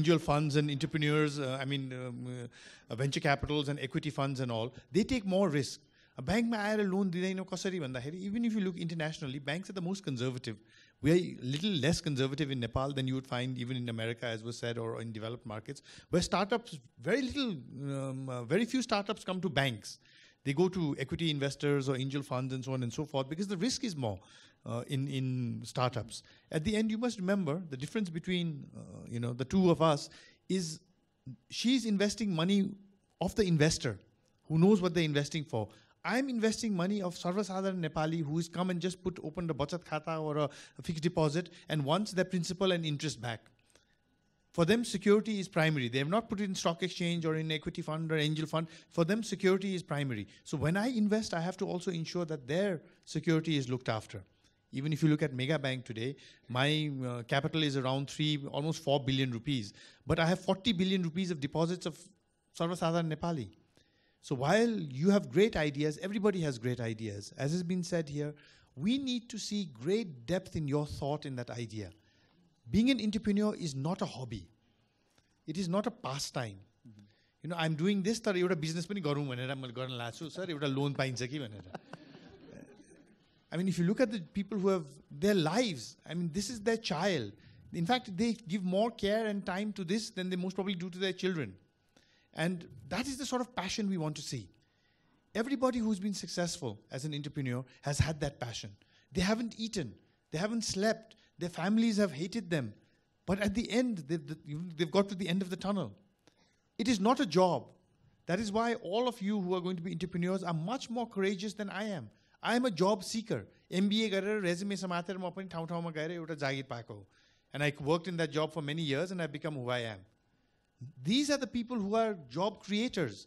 angel funds and entrepreneurs, venture capitals and equity funds and all, they take more risk. A bank may add a loan, even if you look internationally, banks are the most conservative. We are a little less conservative in Nepal than you would find even in America, as was said, or in developed markets, where startups, very few startups come to banks. They go to equity investors or angel funds and so on and so forth, because the risk is more in startups. At the end, you must remember the difference between the two of us is she's investing money of the investor who knows what they're investing for. I'm investing money of Sarvasadharan Nepali who has come and just opened a bachat khata or a fixed deposit and wants their principal and interest back. For them, security is primary. They have not put it in stock exchange or in equity fund or angel fund. For them, security is primary. So when I invest, I have to also ensure that their security is looked after. Even if you look at Mega Bank today, my capital is around almost 4 billion rupees. But I have 40 billion rupees of deposits of Sarvasadharan Nepali. So while you have great ideas, everybody has great ideas. As has been said here, we need to see great depth in your thought in that idea. Being an entrepreneur is not a hobby. It is not a pastime. You know, I'm doing this, sir, you're a businessman, you're a loan. I mean, if you look at the people who have their lives, I mean, this is their child. In fact, they give more care and time to this than they most probably do to their children. And that is the sort of passion we want to see. Everybody who's been successful as an entrepreneur has had that passion. They haven't eaten. They haven't slept. Their families have hated them. But at the end, they've got to the end of the tunnel. It is not a job. That is why all of you who are going to be entrepreneurs are much more courageous than I am. I am a job seeker. MBA, resume, and I worked in that job for many years and I've become who I am. These are the people who are job creators.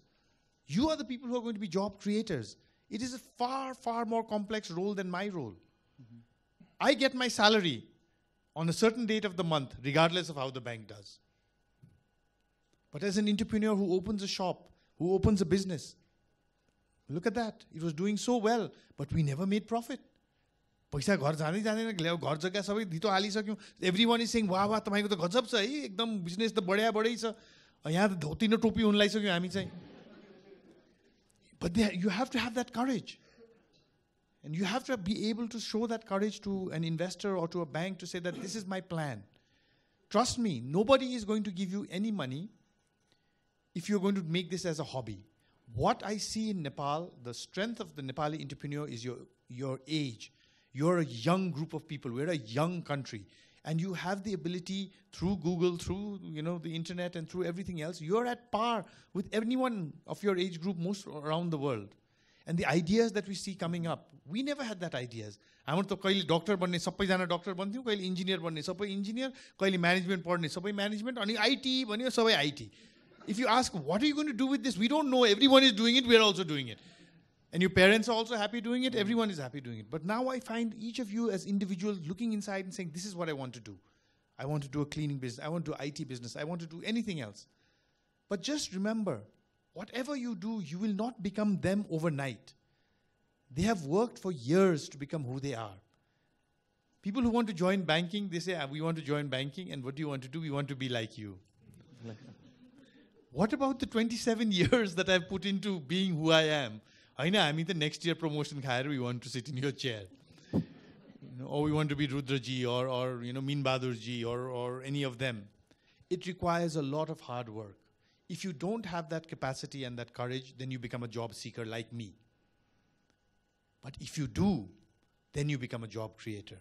You are the people who are going to be job creators. It is a far, far more complex role than my role. I get my salary on a certain date of the month, regardless of how the bank does. But as an entrepreneur who opens a shop, who opens a business, look at that. It was doing so well, but we never made profit. Everyone is saying, wow, wow, you have got a business, but you have to have that courage. And you have to be able to show that courage to an investor or to a bank to say that this is my plan. Trust me, nobody is going to give you any money if you're going to make this as a hobby. What I see in Nepal, the strength of the Nepali entrepreneur is your age. You're a young group of people. We're a young country. And you have the ability through Google, through the internet and through everything else, you're at par with anyone of your age group most around the world. And the ideas that we see coming up, we never had that ideas. I want to kaili doctor banne sabai jana doctor banthiyo, kaili engineer banne sabai engineer, kaili management padne sabai management, ani IT baniyo sabai IT. If you ask, what are you going to do with this? We don't know. Everyone is doing it. We're also doing it. And your parents are also happy doing it. Everyone is happy doing it. But now I find each of you as individuals looking inside and saying, this is what I want to do. I want to do a cleaning business. I want to do IT business. I want to do anything else. But just remember, whatever you do, you will not become them overnight. They have worked for years to become who they are. People who want to join banking, they say, we want to join banking, and what do you want to do? We want to be like you. What about the 27 years that I've put into being who I am? I mean, the next year promotion, we want to sit in your chair. Or we want to be Rudraji or Min Bahadurji or any of them. It requires a lot of hard work. If you don't have that capacity and that courage, then you become a job seeker like me. But if you do, then you become a job creator.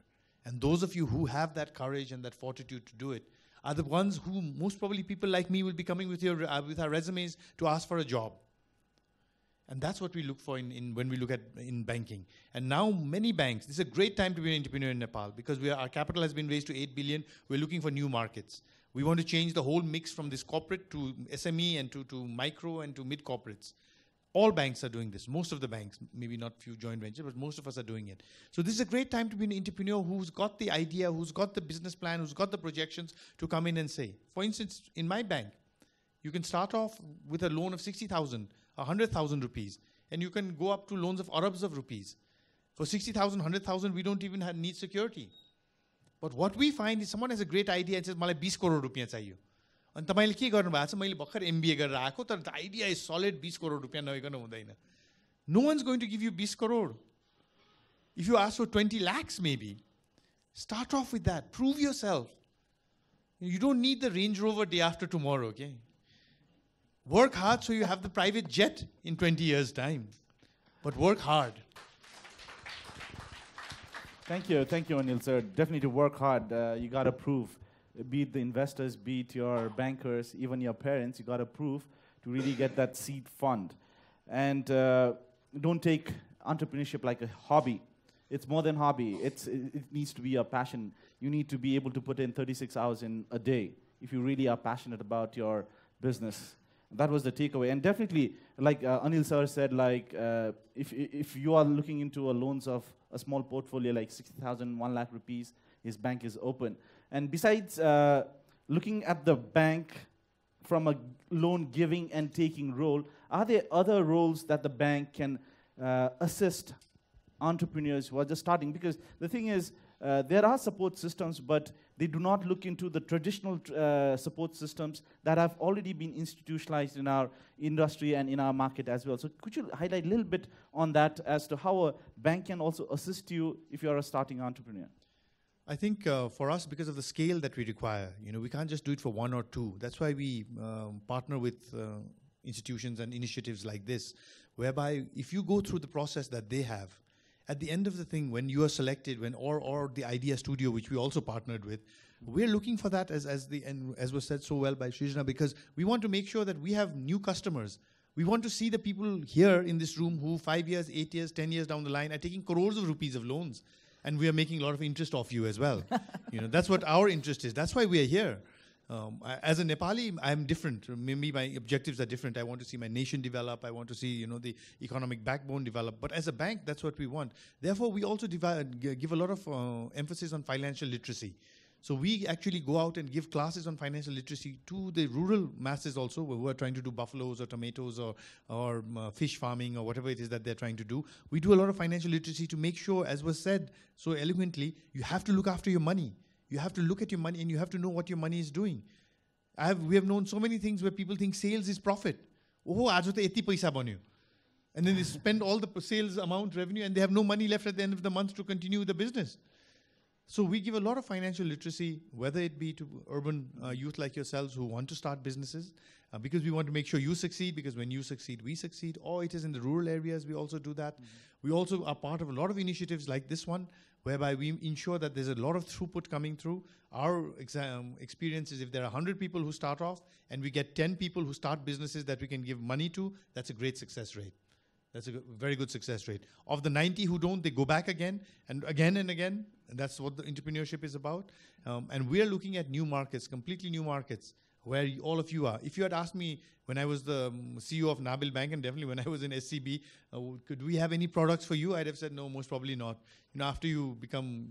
And those of you who have that courage and that fortitude to do it are the ones who most probably people like me will be coming with our resumes to ask for a job. And that's what we look for when we look at in banking. And now many banks, this is a great time to be an entrepreneur in Nepal because our capital has been raised to 8 billion. We're looking for new markets. We want to change the whole mix from this corporate to SME and to micro and to mid corporates. All banks are doing this. Most of the banks, maybe not few joint ventures, but most of us are doing it. So this is a great time to be an entrepreneur who's got the idea, who's got the business plan, who's got the projections to come in and say, for instance, in my bank, you can start off with a loan of 60,000, 100,000 rupees, and you can go up to loans of arabs of rupees. For 60,000, 100,000, we don't even need security. But what we find is someone has a great idea and says, Malai 20 crore rupiya chahiye. And tamaile ke garnu bhayeko cha, maile bhakhar MBA garera aako, tara the idea is solid 20 crore rupiya navikana hudaina. No one's going to give you 20 crore. If you ask for 20 lakhs maybe, start off with that. Prove yourself. You don't need the Range Rover day after tomorrow, okay? Work hard so you have the private jet in 20 years' time. But work hard. Thank you, Anil sir. Definitely to work hard. You got to prove, be it the investors, be it your bankers, even your parents. You got to prove to really get that seed fund, and don't take entrepreneurship like a hobby. It's more than hobby. It needs to be a passion. You need to be able to put in 36 hours in a day if you really are passionate about your business. That was the takeaway, and definitely, like Anil sir said, like if you are looking into a loans of a small portfolio like 60,000, 1 lakh rupees, his bank is open. And besides looking at the bank from a loan giving and taking role, are there other roles that the bank can assist entrepreneurs who are just starting? Because the thing is, there are support systems, but they do not look into the traditional support systems that have already been institutionalized in our industry and in our market as well. So could you highlight a little bit on that as to how a bank can also assist you if you're a starting entrepreneur? I think for us, because of the scale that we require, we can't just do it for one or two. That's why we partner with institutions and initiatives like this, whereby if you go through the process that they have, at the end of the thing, when you are selected, or the Idea Studio, which we also partnered with, we're looking for that as was said so well by Shrestha, because we want to make sure that we have new customers. We want to see the people here in this room who 5 years, 8 years, 10 years down the line are taking crores of rupees of loans, and we are making a lot of interest off you as well. That's what our interest is. That's why we are here. As a Nepali, I'm different. Maybe my objectives are different. I want to see my nation develop. I want to see, the economic backbone develop. But as a bank, that's what we want. Therefore, we also give a lot of emphasis on financial literacy. So we actually go out and give classes on financial literacy to the rural masses also, who are trying to do buffaloes or tomatoes or fish farming or whatever it is that they're trying to do. We do a lot of financial literacy to make sure, as was said so eloquently, you have to look after your money. You have to look at your money and you have to know what your money is doing. We have known so many things where people think sales is profit. And then they spend all the sales amount, revenue, and they have no money left at the end of the month to continue the business. So we give a lot of financial literacy, whether it be to urban youth like yourselves who want to start businesses, because we want to make sure you succeed, because when you succeed, we succeed, or it is in the rural areas, we also do that. Mm-hmm. We also are part of a lot of initiatives like this one, whereby we ensure that there's a lot of throughput coming through. Our experience is if there are 100 people who start off, and we get 10 people who start businesses that we can give money to, that's a great success rate. That's a very good success rate. Of the 90 who don't, they go back again and again and again. And that's what the entrepreneurship is about. And we're looking at new markets, completely new markets, where all of you are. If you had asked me when I was the CEO of Nabil Bank and definitely when I was in SCB, could we have any products for you? I'd have said, no, most probably not. After you become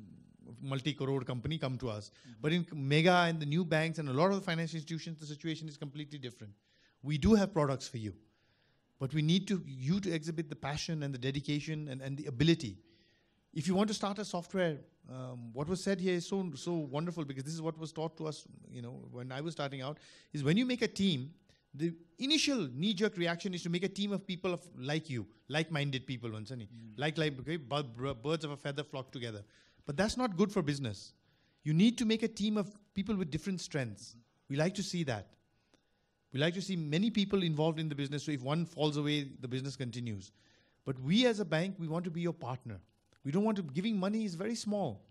multi-crore company, come to us. Mm-hmm. But in Mega and the new banks and a lot of the financial institutions, the situation is completely different. We do have products for you, but we need you to exhibit the passion and the dedication and the ability. If you want to start a software, what was said here is so wonderful, because this is what was taught to us, you know, when I was starting out, is when you make a team, the initial knee-jerk reaction is to make a team of people like you, like-minded people, okay, birds of a feather flock together. But that's not good for business. You need to make a team of people with different strengths. We like to see that. We like to see many people involved in the business, so if one falls away, the business continues. But we as a bank, we want to be your partner. We don't want to, giving money is very small.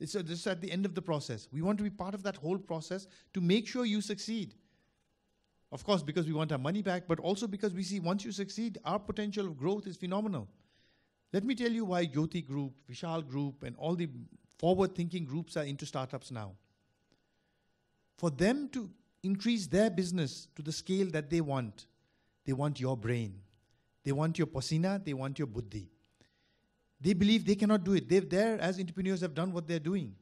It's just at the end of the process. We want to be part of that whole process to make sure you succeed. Of course, because we want our money back, but also because we see once you succeed, our potential of growth is phenomenal. Let me tell you why Jyoti Group, Vishal Group, and all the forward-thinking groups are into startups now. For them to increase their business to the scale that they want your brain. They want your pasina, they want your buddhi. They believe they cannot do it. They're as entrepreneurs have done what they're doing.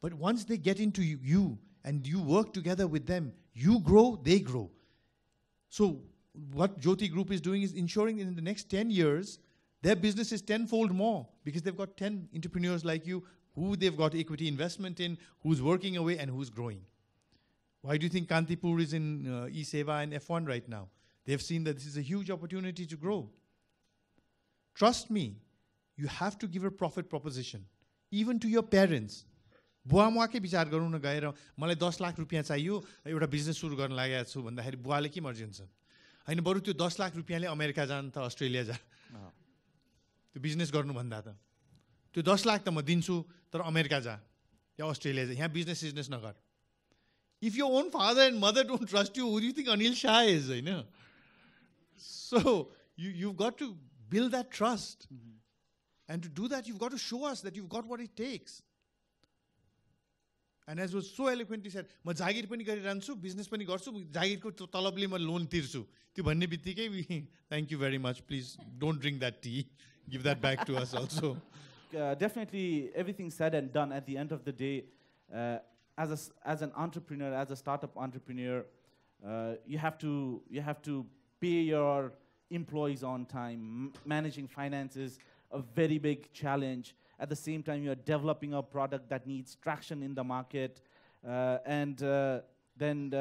But once they get into you and you work together with them, you grow, they grow. So what Jyoti Group is doing is ensuring that in the next 10 years, their business is tenfold more, because they've got 10 entrepreneurs like you who they've got equity investment in, who's working away and who's growing. Why do you think Kantipur is in eSewa and F1 right now? They've seen that this is a huge opportunity to grow. Trust me, you have to give a profit proposition, even to your parents. बुआ मुआ के विचार गरौँ न गएर मलाई 10 लाख रुपैयाँ चाहियो एउटा बिजनेस सुरु गर्न लागेको छु भन्दाखेरि बुवाले के मर्जी हुन्छ हैन बरु त्यो 10 लाख रुपैयाँले अमेरिका जान त अस्ट्रेलिया जा त्यो बिजनेस गर्नु भन्दा त त्यो 10 लाख त म दिन्छु तर अमेरिका जा या अस्ट्रेलिया जा यहाँ बिजनेस नगर. If your own father and mother don't trust you, who do you think Anil Shah is, you know? So you've got to build that trust. And to do that, you've got to show us that you've got what it takes. And as was so eloquently said, ma jagir pani gariranchu, business pani garchu, jagir ko talabli ma loan tirchu. Tyo bhanne bittikai thank you very much. Please don't drink that tea. Give that back to us also. Definitely, everything said and done at the end of the day, as an entrepreneur, as a startup entrepreneur, you have to pay your employees on time. Managing finances, a very big challenge. At the same time, you are developing a product that needs traction in the market. And then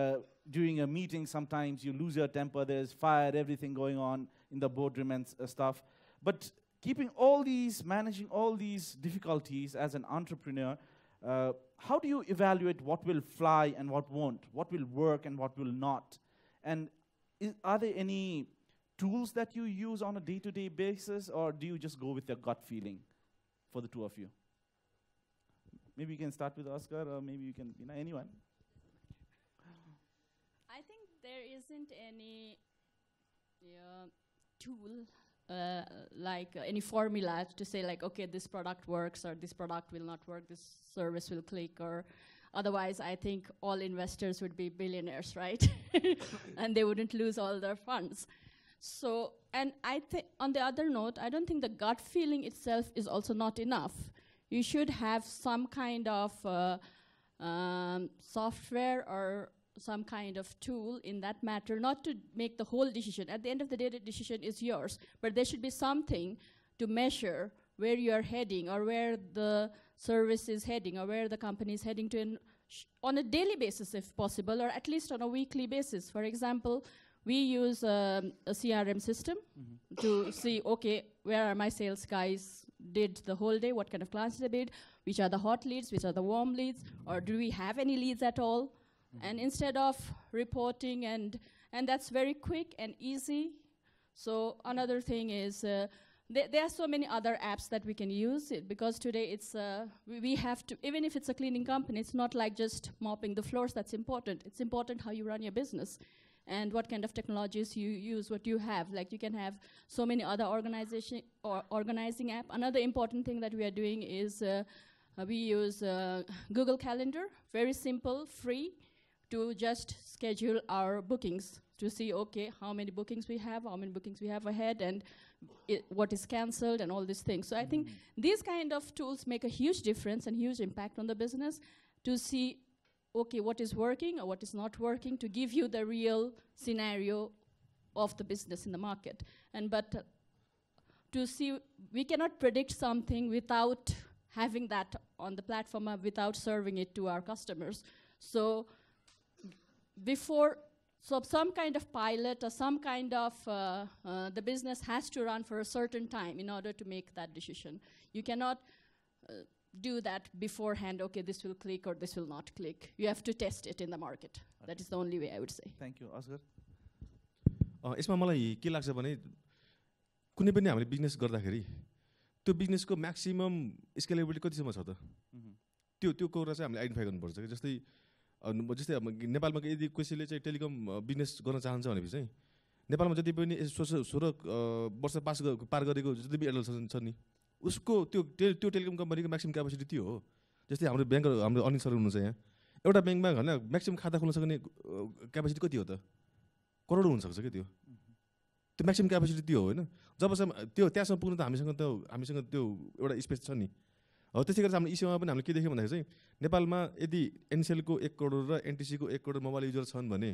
during a meeting, sometimes you lose your temper. There's fire, everything going on in the boardroom and stuff. But keeping all these, managing all these difficulties as an entrepreneur, how do you evaluate what will fly and what won't? What will work and what will not? And are there any tools that you use on a day-to-day basis, or do you just go with your gut feeling? For the two of you, maybe you can start with Asgar, or maybe you can, anyone. I think there isn't any tool, any formula to say like, okay, this product works or this product will not work, this service will click, or otherwise I think all investors would be billionaires, right? And they wouldn't lose all their funds. So, and I think on the other note, I don't think the gut feeling itself is also not enough. You should have some kind of software or some kind of tool in that matter, not to make the whole decision. At the end of the day, the decision is yours, but there should be something to measure where you're heading, or where the service is heading, or where the company is heading to on a daily basis if possible, or at least on a weekly basis. For example, we use a CRM system to see, okay, where are my sales guys did the whole day, what kind of clients they did, which are the hot leads, which are the warm leads, or do we have any leads at all? And instead of reporting, and that's very quick and easy. So another thing is, there are so many other apps that we can use, because today it's, we have to, even if it's a cleaning company, it's not like just mopping the floors that's important. It's important how you run your business, and what kind of technologies you use, what you have. Like you can have so many other organizing app. Another important thing that we are doing is we use Google Calendar, very simple, free, to just schedule our bookings, to see, okay, how many bookings we have, ahead, and what is canceled, and all these things. So I think these kind of tools make a huge difference and huge impact on the business, to see okay, what is working or what is not working, to give you the real scenario of the business in the market. And but to see, we cannot predict something without having that on the platform, without serving it to our customers. So before, so some kind of pilot or some kind of, the business has to run for a certain time in order to make that decision. You cannot do that beforehand, okay, this will click or this will not click. You have to test it in the market. Okay. That is the only way, I would say. Thank you. Asgar? यसमा मलाई के लाग्छ भने कुनै पनि हामीले business गर्दाखेरि त्यो बिजनेसको म्याक्सिमम स्केलेबिलिटी कतिसम्म छ त त्यो त्यो कुरा चाहिँ हामीले आइडेन्टिफाई गर्नुपर्छ के जस्तै जस्तै नेपालमा यदि कसैले चाहिँ टेलिकम बिजनेस गर्न चाहन्छ भनेपछि चाहिँ नेपालमा जति पनि 16 वर्ष पार गरेको जति पनि एडल्ट छ नि उसको त्यो टेलिकम कम्पनीको म्याक्सिमम क्यापेसिटी त्यो हो जस्तै हाम्रो बैंक हाम्रो अनिल सर हुनुहुन्छ यहाँ एउटा बैंकमा हैन म्याक्सिमम खाता खोल्न सक्ने क्यापेसिटी कति हो त करोड हुन सक्छ के त्यो त्यो म्याक्सिमम क्यापेसिटी त्यो हो हैन जबसम्म त्यो त्यसमा पुग्न त हामीसँग त्यो एउटा स्पेस छ नि हो त्यसै गरी हामीले इसेवामा पनि हामीले के देख्यौ भन्दाखेरि चाहिँ नेपालमा यदि एनसेल को 1 करोड र एनटीसी को 1 करोड मोबाइल युजर छन् भने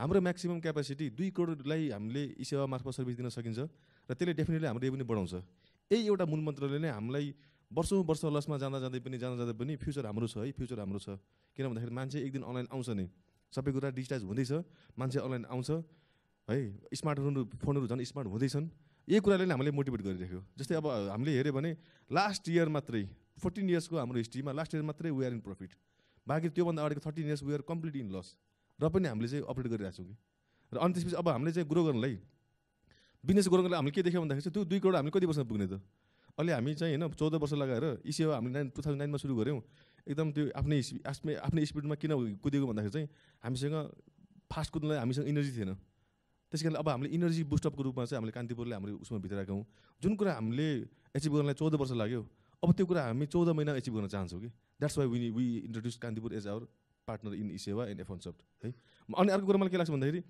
हाम्रो म्याक्सिमम क्यापेसिटी 2 करोडलाई हामीले इसेवा मार्फत सर्भिस दिन सकिन्छ र त्यसले डेफिनेटली हाम्रो रेभेन्यू बढाउँछ यही एउटा मूल मन्त्रले नै हामीलाई वर्षौं वर्ष लसमा जाँदा जाँदै पनि फ्युचर हाम्रो छ है फ्युचर हाम्रो छ किन भन्दाखेरि मान्छे एक दिन अनलाइन आउँछ नि सबै कुरा डिजिटाइज हुँदैछ मान्छे अनलाइन आउँछ है स्मार्टफोनहरु झन् स्मार्ट हुँदैछन् यही कुराले नै हामीले मोटिभेट गरिरहेको जस्तै अब हामीले हेर्यो भने लास्ट इयर मात्रै 14 इयर्स को हाम्रो हिस्ट्रीमा लास्ट इयर मात्रै वी आर इन प्रॉफिट बाकी त्यो भन्दा अगाडिको 13 years we are complete in loss र पनि हामीले चाहिँ अपडेट गरिरहेका छौं कि र अनि त्यसपछि अब हामीले चाहिँ ग्रो गर्नलाई बिजनेस गर्नलाई हामीले के देख्यौ भन्दाखेरि त्यो 2 करोड हामीले कति वर्षमा पुग्ने त अहिले हामी चाहिँ हैन 14 वर्ष लगाएर इसेवा हामीले 2009 मा सुरु गर्यौं एकदम त्यो आफ्नै स्पिडमा किन कुदेको भन्दाखेरि चाहिँ हामीसँग फास्ट कुद्नलाई हामीसँग एनर्जी थिएन त्यसैले अब हामीले एनर्जी बूस्ट अप को रूपमा चाहिँ हामीले कान्तिपुरले हाम्रो उसमा भित्राकौ जुन कुरा हामीले एचिभ गर्नलाई 14 वर्ष लाग्यो अब त्यो कुरा हामी 14 महिना एचिभ गर्न चाहन्छौ कि that's why we introduce Kantipur as our partner in eSewa and F1Soft है अनि अर्को कुरा मलाई के लाग्छ भन्दाखेरि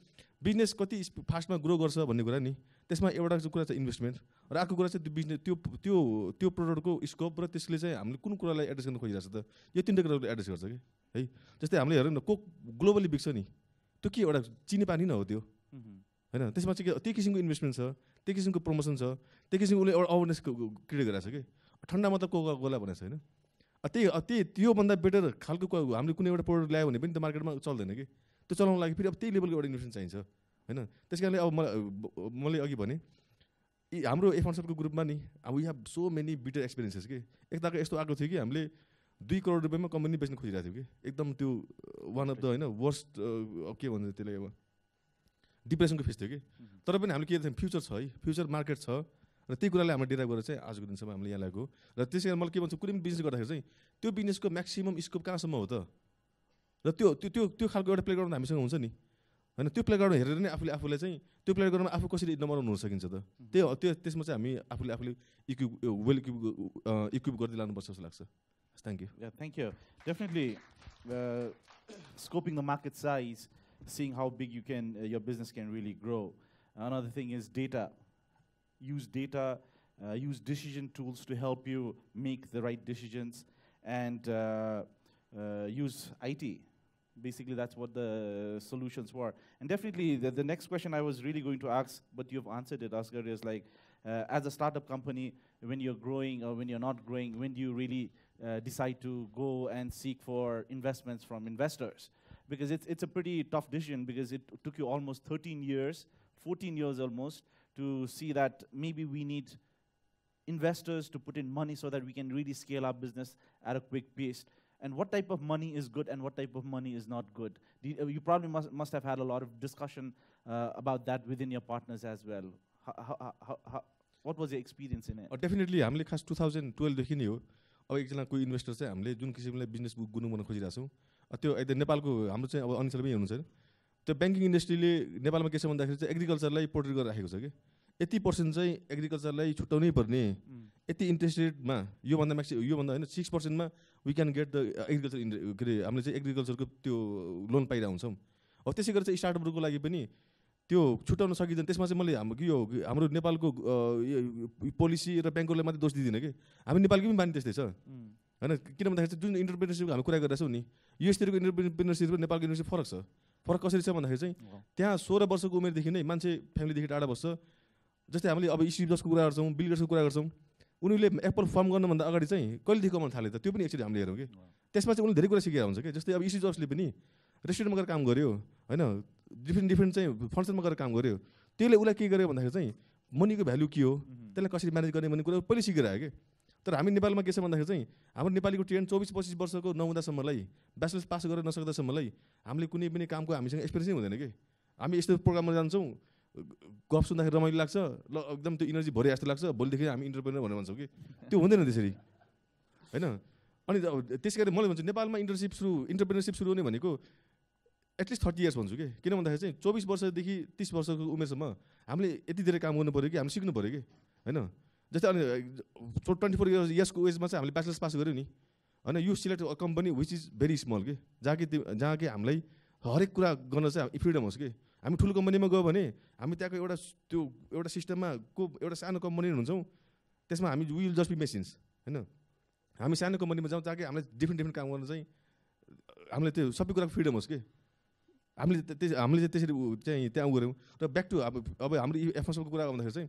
बिजनेस कति फास्टमा ग्रो गर्छ भन्ने कुरा नि त्यसमा एउटा कुरा चाहिँ इन्भेस्टमेन्ट र अर्को कुरा चाहिँ बिजनेस त्यो त्यो त्यो प्रोडक्टको स्कोप र त्यसले चाहिँ हामीले कुन कुरालाई एड्रेस गर्न खोजिरहेछ त यो तीनटा कुराले एड्रेस गर्छ कि है जस्तै हामीले हेर्नु न कोक ग्लोबली बिक्छ नि त्यो के एउटा चिनी पानी न हो त्यो हैन त्यसमा चाहिँ के त्यो किसिमको इन्भेस्टमेन्ट छ त्यो किसिमको प्रमोसन छ त्यो किसिमको उले एउटा अवेयरनेस क्रिएट गरिरहेछ कि ठण्डा मात्र कोका कोला भनेछ हैन त्यही त्योभन्दा बेटर खालको हामीले कुनै एउटा प्रोडक्ट ल्यायो भने पनि त्यो मार्केटमा चल्दैन कि त्यो चलाउन लागि फेरि अब त्यही लेभलको एउटा इन्भेस्टमेन्ट चाहिन्छ हैन त्यसकारणले अब मैले अघि भने हाम्रो एफ1सफ्टको ग्रुपमा नि we have so many bitter experiences के एकताको यस्तो आएको थियो कि हामीले 2 करोड रुपैयाँमा कम्पनी बेच्न खोजिरहेको थियौँ कि एकदम त्यो वान अफ द हैन वर्स्ट के भन्छ त्यसलाई अब डिप्रेसनको फेज थियो कि तर पनि हामीले के थियौँ फ्युचर छ है फ्युचर मार्केट छ र त्यही कुराले हामीले डिराइभ गरेर चाहिँ आजको दिनसम्म हामीले यहाँ ल्याएको र त्यसैले मैले के भन्छु कुनै पनि बिजनेस गर्दाखेरि चाहिँ त्यो बिजनेसको म्याक्सिमम स्कोप कहाँसम्म हो त र त्यो त्यो त्यो खालको एउटा प्लेग्राउन्ड हामीसँग हुन्छ नि हैन त्यो प्लेग्राउन्ड हेरेर नै आफूले चाहिँ त्यो प्लेग्राउन्डमा आफू कसरी नम्बर हुन सकिन्छ त त्यो त्यसमा चाहिँ हामी आफूले इक्विप गर्दै लानुपर्छ जस्तो लाग्छ thank you definitely scoping the market size seeing how big you can your business can really grow. Another thing is data. Use data, use decision tools to help you make the right decisions, and use IT. Basically, that's what the solutions were. And definitely, the next question I was really going to ask, but you've answered it, Asgar, is like, as a startup company, when you're growing or when you're not growing, when do you really decide to go and seek for investments from investors? Because it's a pretty tough decision because it took you almost 13 years, 14 years almost, to see that maybe we need investors to put in money so that we can really scale our business at a quick pace. And what type of money is good and what type of money is not good? You probably must have had a lot of discussion about that within your partners as well. What was your experience in it? Definitely, I'm like 2012 investors business त्यो अहिले नेपालको हाम्रो चाहिँ अब Anil sir पनि हेर्नुहुन्छ त्यो banking इन्डस्ट्रीले नेपालमा के छ भन्दाखेरि चाहिँ एग्रीकल्चरलाई पोर्ट्रेट गरेर राखेको छ कि यति % चाहिँ एग्रीकल्चरलाई छुट्याउनै पर्ने यति इन्ट्रेस्ट रेटमा योभन्दा हैन 6% मा we can get the agriculture हामीले चाहिँ एग्रीकल्चरको त्यो लोन पाइरा हुन्छौं अब त्यसै गरी चाहिँ स्टार्टअपहरुको लागि पनि त्यो छुट्याउन सकिदैन त्यसमा चाहिँ मैले हाम्रो नेपालको पोलिसी र बैंकहरुलाई मात्र दोष दिदिन के हामी नेपालको पनि बानी त्यस्तै छ And entrepreneurship, I'm correct. That's only. You still entrepreneurship in Nepal university for us. For us, someone has a family just family of issues, builders, Apple farm government, the That's why only the regular cigarettes, okay? Just the issues of sleeping. Restaurant Magar Kamgorio. I know different function Magar Kamgorio. Tell Ula Kigaran has a money value Kyo, tell a cost manager and policy garage. तर हामी नेपालमा के छ भन्दाखेरि चाहिँ हाम्रो नेपालीको trained 24-25 वर्षको नहुँदा सम्मलाई ब्याचलर्स पास गरेर नसक्दा सम्मलाई हामीले कुनै पनि कामको हामीसँग एक्सपिरियन्स नै हुँदैन के हामी यस्तो प्रोग्राममा जान्छौं गफ सुन्दाखेरि रमाइलो लाग्छ एकदम त्यो एनर्जी भरे जस्तो लाग्छ भोलि देखि हामी एन्टरप्रेनर भनेर भन्छौं के त्यो हुँदैन त्यसरी हैन अनि त्यसकारण मैले भन्छु नेपालमा इन्टरप्रेनरशिप सुरु हुने भनेको एटलिस्ट 30 इयर्स भन्छु के किन भन्दाखेरि चाहिँ 24 वर्षदेखि 30 वर्षको उमेरसम्म हामीले यति धेरै काम गर्नुपर्यो कि हामी सिक्नु पर्यो के हैन Just 24 years, yes, who is much I'm bachelor's pass Guruni. And you select a company which is very small. Jaki, I'm like Horikura Gonosa, if freedom was gay. I'm Tulu Company Magovane. I'm taking orders to order system, cook, order Sano Company. No, that's my, I mean, we'll just be machines. I know. I'm a Sano Company Mazaki, I'm different kind of say. I'm like subgraph freedom was gay. I'm like the back to F1Soft on the same.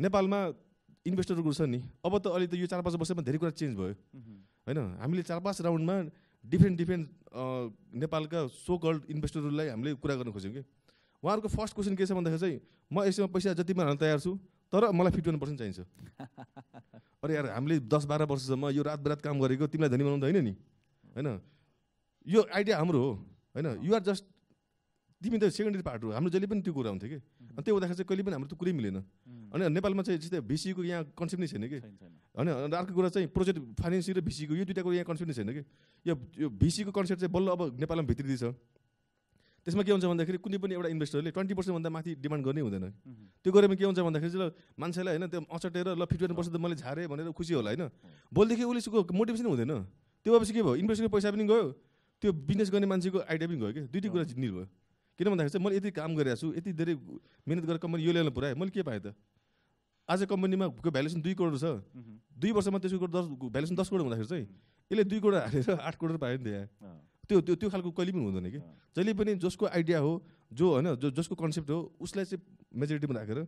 Nepalma. Investor Gursani, about the only the Ucharpas was a regular change boy. I know. I'm a Charpas round man, different Nepalka, so called investor relay, I'm like Kuragan Kosuke. One of the first question case on the Hase, my Pesha Jatiman and Tayarsu, Tora Mala 51% change. Or I'm like Dos Barabosama, you're at Brat Kamarigo, Timla, the name on the enemy. I know. Your idea Amro, I know. You are just deep in the secondary part. I'm not Jelipin to go around again. Until there has a Colibin, I'm to Kurimilina. अनि नेपालमा चाहिँ जस्तै बीसीको यहाँ concept नै छैन के हैन अनि अर्को कुरा चाहिँ प्रोजेक्ट फाइनान्स र बीसीको यो दुईटाको यहाँ कन्सेप्ट नै छैन के यो बीसीको कन्सेप्ट चाहिँ बल्ल अब नेपालमा भित्रिदै छ त्यसमा के हुन्छ भन्दाखेरि कुनै पनि एउटा इन्भेस्टरले 20% भन्दा माथि डिमान्ड गर्ने हुँदैन त्यो गरेमा के हुन्छ भन्दाखेरि ल मान्छेलाई हैन त्यो अचटेर ल 51% त मैले झारे भनेर खुसी होला हैन बोलदेखि उलेसको मोटिभेसन हुँदैन त्यो भएपछि के भयो इन्भेस्टरको पैसा पनि गयो त्यो बिजनेस गर्ने मान्छेको आइडिया पनि गयो के दुईटी कुरा जित्निल भयो किन भन्दाखेरि चाहिँ मैले यति काम गरेको छु यति धेरै मेहनत गरेर कम्पनी यो लेभलमा पुर्याए मैले के पाएँ त आज कम्पनीमा को भ्यालुएसन 2 करोड छ 2 वर्षमा त्यसको 10 भ्यालुएसन 10 करोड हुँदाखेरि चाहिँ यसले 2 करोड हालेर 8 करोड पायो नि त यहाँ त्यो खालको कहिले पनि हुँदैन के जहिले पनि जसको आइडिया हो जो हैन जसको कन्सेप्ट हो उसलाई चाहिँ मेजोरिटीमा राखेर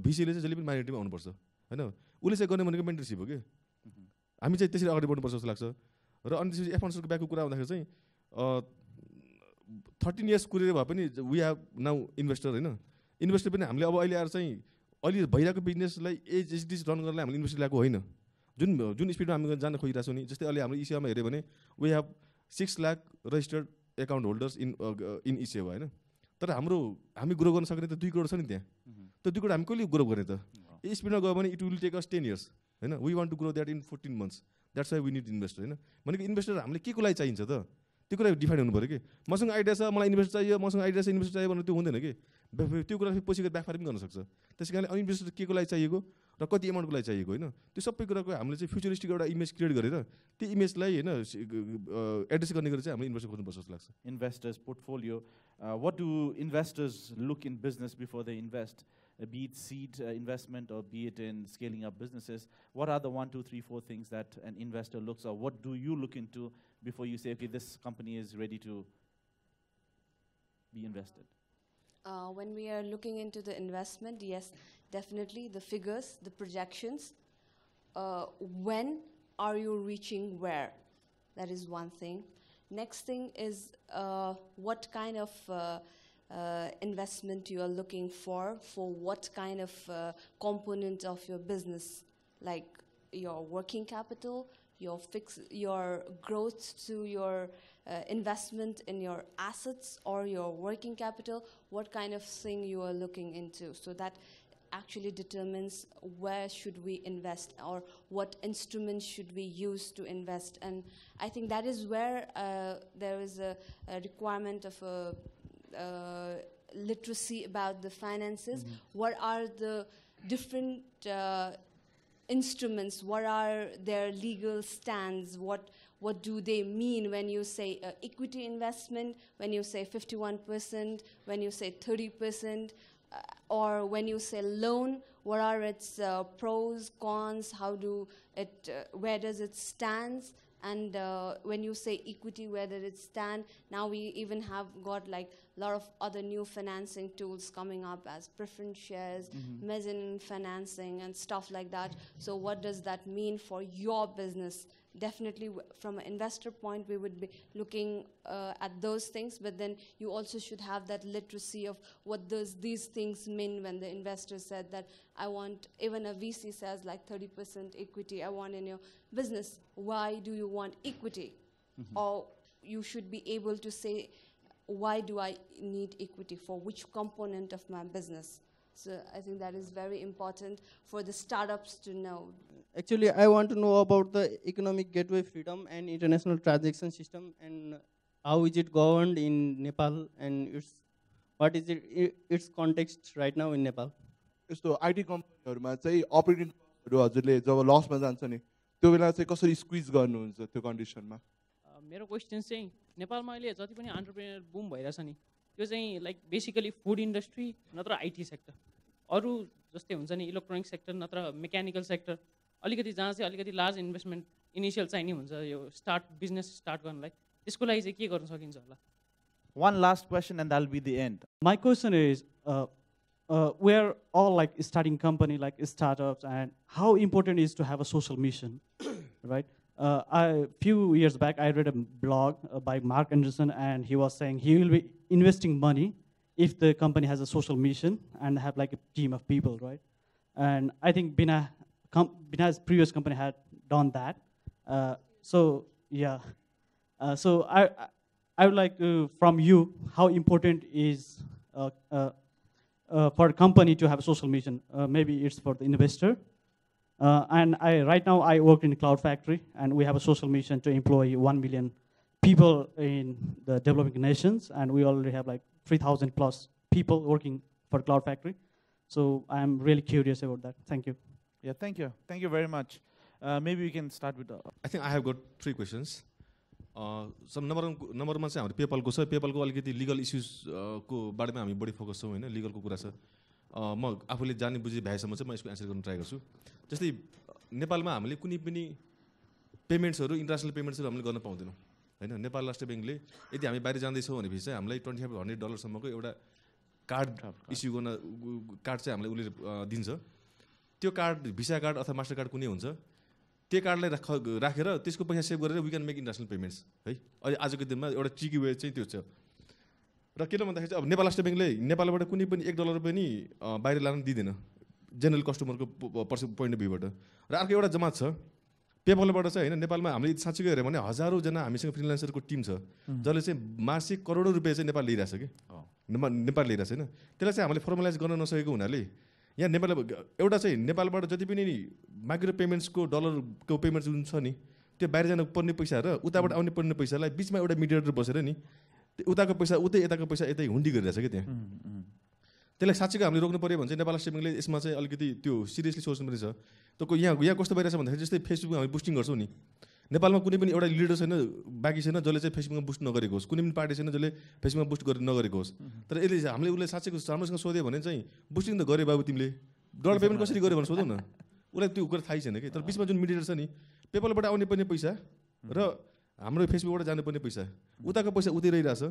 भिसीले चाहिँ जहिले पनि माइनोरिटीमा आउनु पर्छ हैन उले चाहिँ गर्ने भनेको मेन्टरशिप हो के हामी चाहिँ त्यसरी अगाडि बढ्नु पर्छ जस्तो लाग्छ र अनि त्यसपछि एफएनसको ब्याकको कुरा हुँदाखेरि चाहिँ 13 years कुरेर भए पनि वी हैव नाउ इन्भेस्टर हैन इन्भेस्टर पनि हामीले अब अहिले आएर चाहिँ अलि भइराको बिजनेसलाई एजएसडी रन गर्नलाई हामीले इन्भेस्ट ल्याएको होइन जुन स्पिडमा हामी जान खोजिरहेको छौं नि जस्तै अहिले हाम्रो eSewa मा हेर्यो भने we have 6 lakh registered account holders in eSewa हैन तर हामी ग्रो गर्न सक्ने त 2 करोड छ नि त्यहाँ त 2 करोड हामी कहिले ग्रो गर्ने त यो स्पिडमा गयो भने it will take us 10 years हैन we want to grow that in 14 months that's why we need investor हैन भनेको इन्भेस्टर हामीले के को लागि चाहिन्छ त त्यो कुरा डिफाइन हुनु पर्यो के मसँग आइडिया छ मलाई इन्भेस्टर चाहियो मसँग आइडिया छ इन्भेस्टर चाहियो भन्नु त्यो हुँदैन के त्यो कुरा फेरि पछि गएर ब्याकफायर पनि गर्न सक्छ त्यसकारण इन्भेस्टर के को लागि चाहिएको र कति अमाउन्टको लागि चाहिएको हैन त्यो सबै कुराको हामीले चाहिँ फ्युचरिस्टिक एउटा इमेज क्रिएट गरेर त्यो इमेजलाई हैन एड्रेस गर्ने गरी चाहिँ हामीले इन्भेस्टर खोज्नुपर्छ जस्तो लाग्छ investors portfolio what do investors look in business before they invest be it seed investment or be it in scaling up businesses, what are the 1, 2, 3, 4 things that an investor looks at? What do you look into before you say, okay, this company is ready to be invested? When we are looking into the investment, yes, definitely the figures, the projections. When are you reaching where? That is one thing. Next thing is what kind of investment you are looking for what kind of component of your business, like your working capital, your growth to your investment in your assets or your working capital, what kind of thing you are looking into. So that actually determines where should we invest or what instruments should we use to invest. And I think that is where there is a requirement of a literacy about the finances. What are the different instruments? What are their legal stands? What do they mean when you say equity investment? When you say 51%? When you say 30%? or when you say loan, what are its pros, cons, how do it, where does it stand? And when you say equity, where did it stand? Now we even have got like a lot of other new financing tools coming up as preference shares, mezzanine financing and stuff like that. So what does that mean for your business? Definitely from an investor point, we would be looking at those things, but then you also should have that literacy of what does these things mean when the investor said that I want, even a VC says like 30% equity I want in your business. Why do you want equity? Or you should be able to say, why do I need equity for which component of my business? So I think that is very important for the startups to know. Actually, I want to know about the economic gateway freedom and international transaction system and how is it governed in Nepal and its, what is it, its context right now in Nepal? So IT company operating loss squeeze condition. My question is Nepal entrepreneur boom like basically food industry, not the IT sector. Or just the electronic sector, not the mechanical sector. All the large investment initial sign start business start going like this could I say one last question and that'll be the end. My question is we're all like starting company like startups and how important it is to have a social mission, right? A few years back, I read a blog by Mark Anderson, and he was saying he will be investing money if the company has a social mission and have like a team of people, right? And I think Bina's previous company had done that. So yeah, so I would like to, from you, how important is for a company to have a social mission? Maybe it's for the investor. And right now I work in Cloud Factory, and we have a social mission to employ 1 million people in the developing nations, and we already have like 3,000 plus people working for Cloud Factory. So I'm really curious about that. Thank you. Yeah, thank you. Thank you very much. Maybe we can start with the... I think I have got three questions. Some number of people go, legal issues ko badme body focus on legal ko kurasa. आफूले जाने बुझी भएसम्म चाहिँ म यसको answer गर्न try गर्छु. जस्तै नेपालमा हामीले कुनै पनि पेमेन्ट्सहरु इन्टरनेशनल पेमेन्ट्सहरु हामीले गर्न पाउँदैनौँ हैन. नेपाल राष्ट्र बैंकले यदि हामी बाहिर जाँदै छौं भनेपछि चाहिँ हामीलाई $2,500 सम्मको एउटा कार्ड इस्यु गर्न कार्ड चाहिँ हामीलाई उले दिन्छ. त्यो कार्ड भिसा कार्ड अथवा मास्टर कार्ड कुनै हुन्छ, त्यो कार्डलाई राखेर त्यसको पैसा सेभ गरेर we can make international payments है. अहिले आजको दिनमा एउटा ट्रिकी वे चाहिँ त्यो छ. र किन भन्दाखेरि अब नेपाल राष्ट्र बैंकले नेपालबाट कुनै पनि $1 पनि बाहिर लान दिदैन जेनरल कस्टमरको पोइन्ट अफ भ्यूबाट. र अर्को एउटा जमात छ पेपलबाट चाहिँ हैन. नेपालमा हामीले साँच्चै हेर्यो भने हजारौं जना हामीसँग फ्रिलान्सरको टिम छ जसले चाहिँ मासिक करोडौं रुपैयाँ चाहिँ नेपाल लिइराछ के नेपाल लिइराछ हैन. त्यसलाई चाहिँ हामीले फर्मलाइज गर्न नसकेको हुनाले यहाँ नेपाल एउटा चाहिँ नेपालबाट जति पनि माइक्रो पेमेन्ट्सको डलरको पेमेन्ट्स जुन छ नि त्यो बाहिर जानु पर्ने पैसा र उताबाट आउने पर्ने पैसालाई बिचमा एउटा मिडिएटर बसेर नि उताको पैसा उतै यताको पैसा यतै हुन्डी गरिरहेछ कि त्यहाँ. त्यसलाई साँच्चैको हामीले रोक्नु पर्यो भने चाहिँ नेपाल स्टेट बैंकले यसमा चाहिँ अलिकति त्यो सिरियसली सोच्नुपर्छ. तको यहाँ कस्तो भइरहेछ भन्दाखेरि जस्तै फेसबुकमा हामी बुस्टिङ गर्छौँ नि. नेपालमा कुनै पनि एउटा लिडर छैन बाँकी छैन जसले चाहिँ फेसबुकमा बुस्ट नगरेको होस्, कुनै पनि पार्टी छैन जसले फेसबुकमा बुस्ट नगरेको होस्. तर यसले हामीले उसलाई साँच्चैको राम्रोसँग सोध्यो भने चाहिँ बुस्टिङ त गरे बाबु तिमीले डलर पेमेन्ट कसरी गऱ्यो भने सोधौँ न, उसलाई त्यो कुरा थाहै छैन कि. तर बिचमा जुन मिडिएटर छ नि पेपलबाट आउने पर्ने पैसा र हाम्रो फेसबुकबाट जानुपर्ने पैसा उताको पैसा उतै रहिरहेछ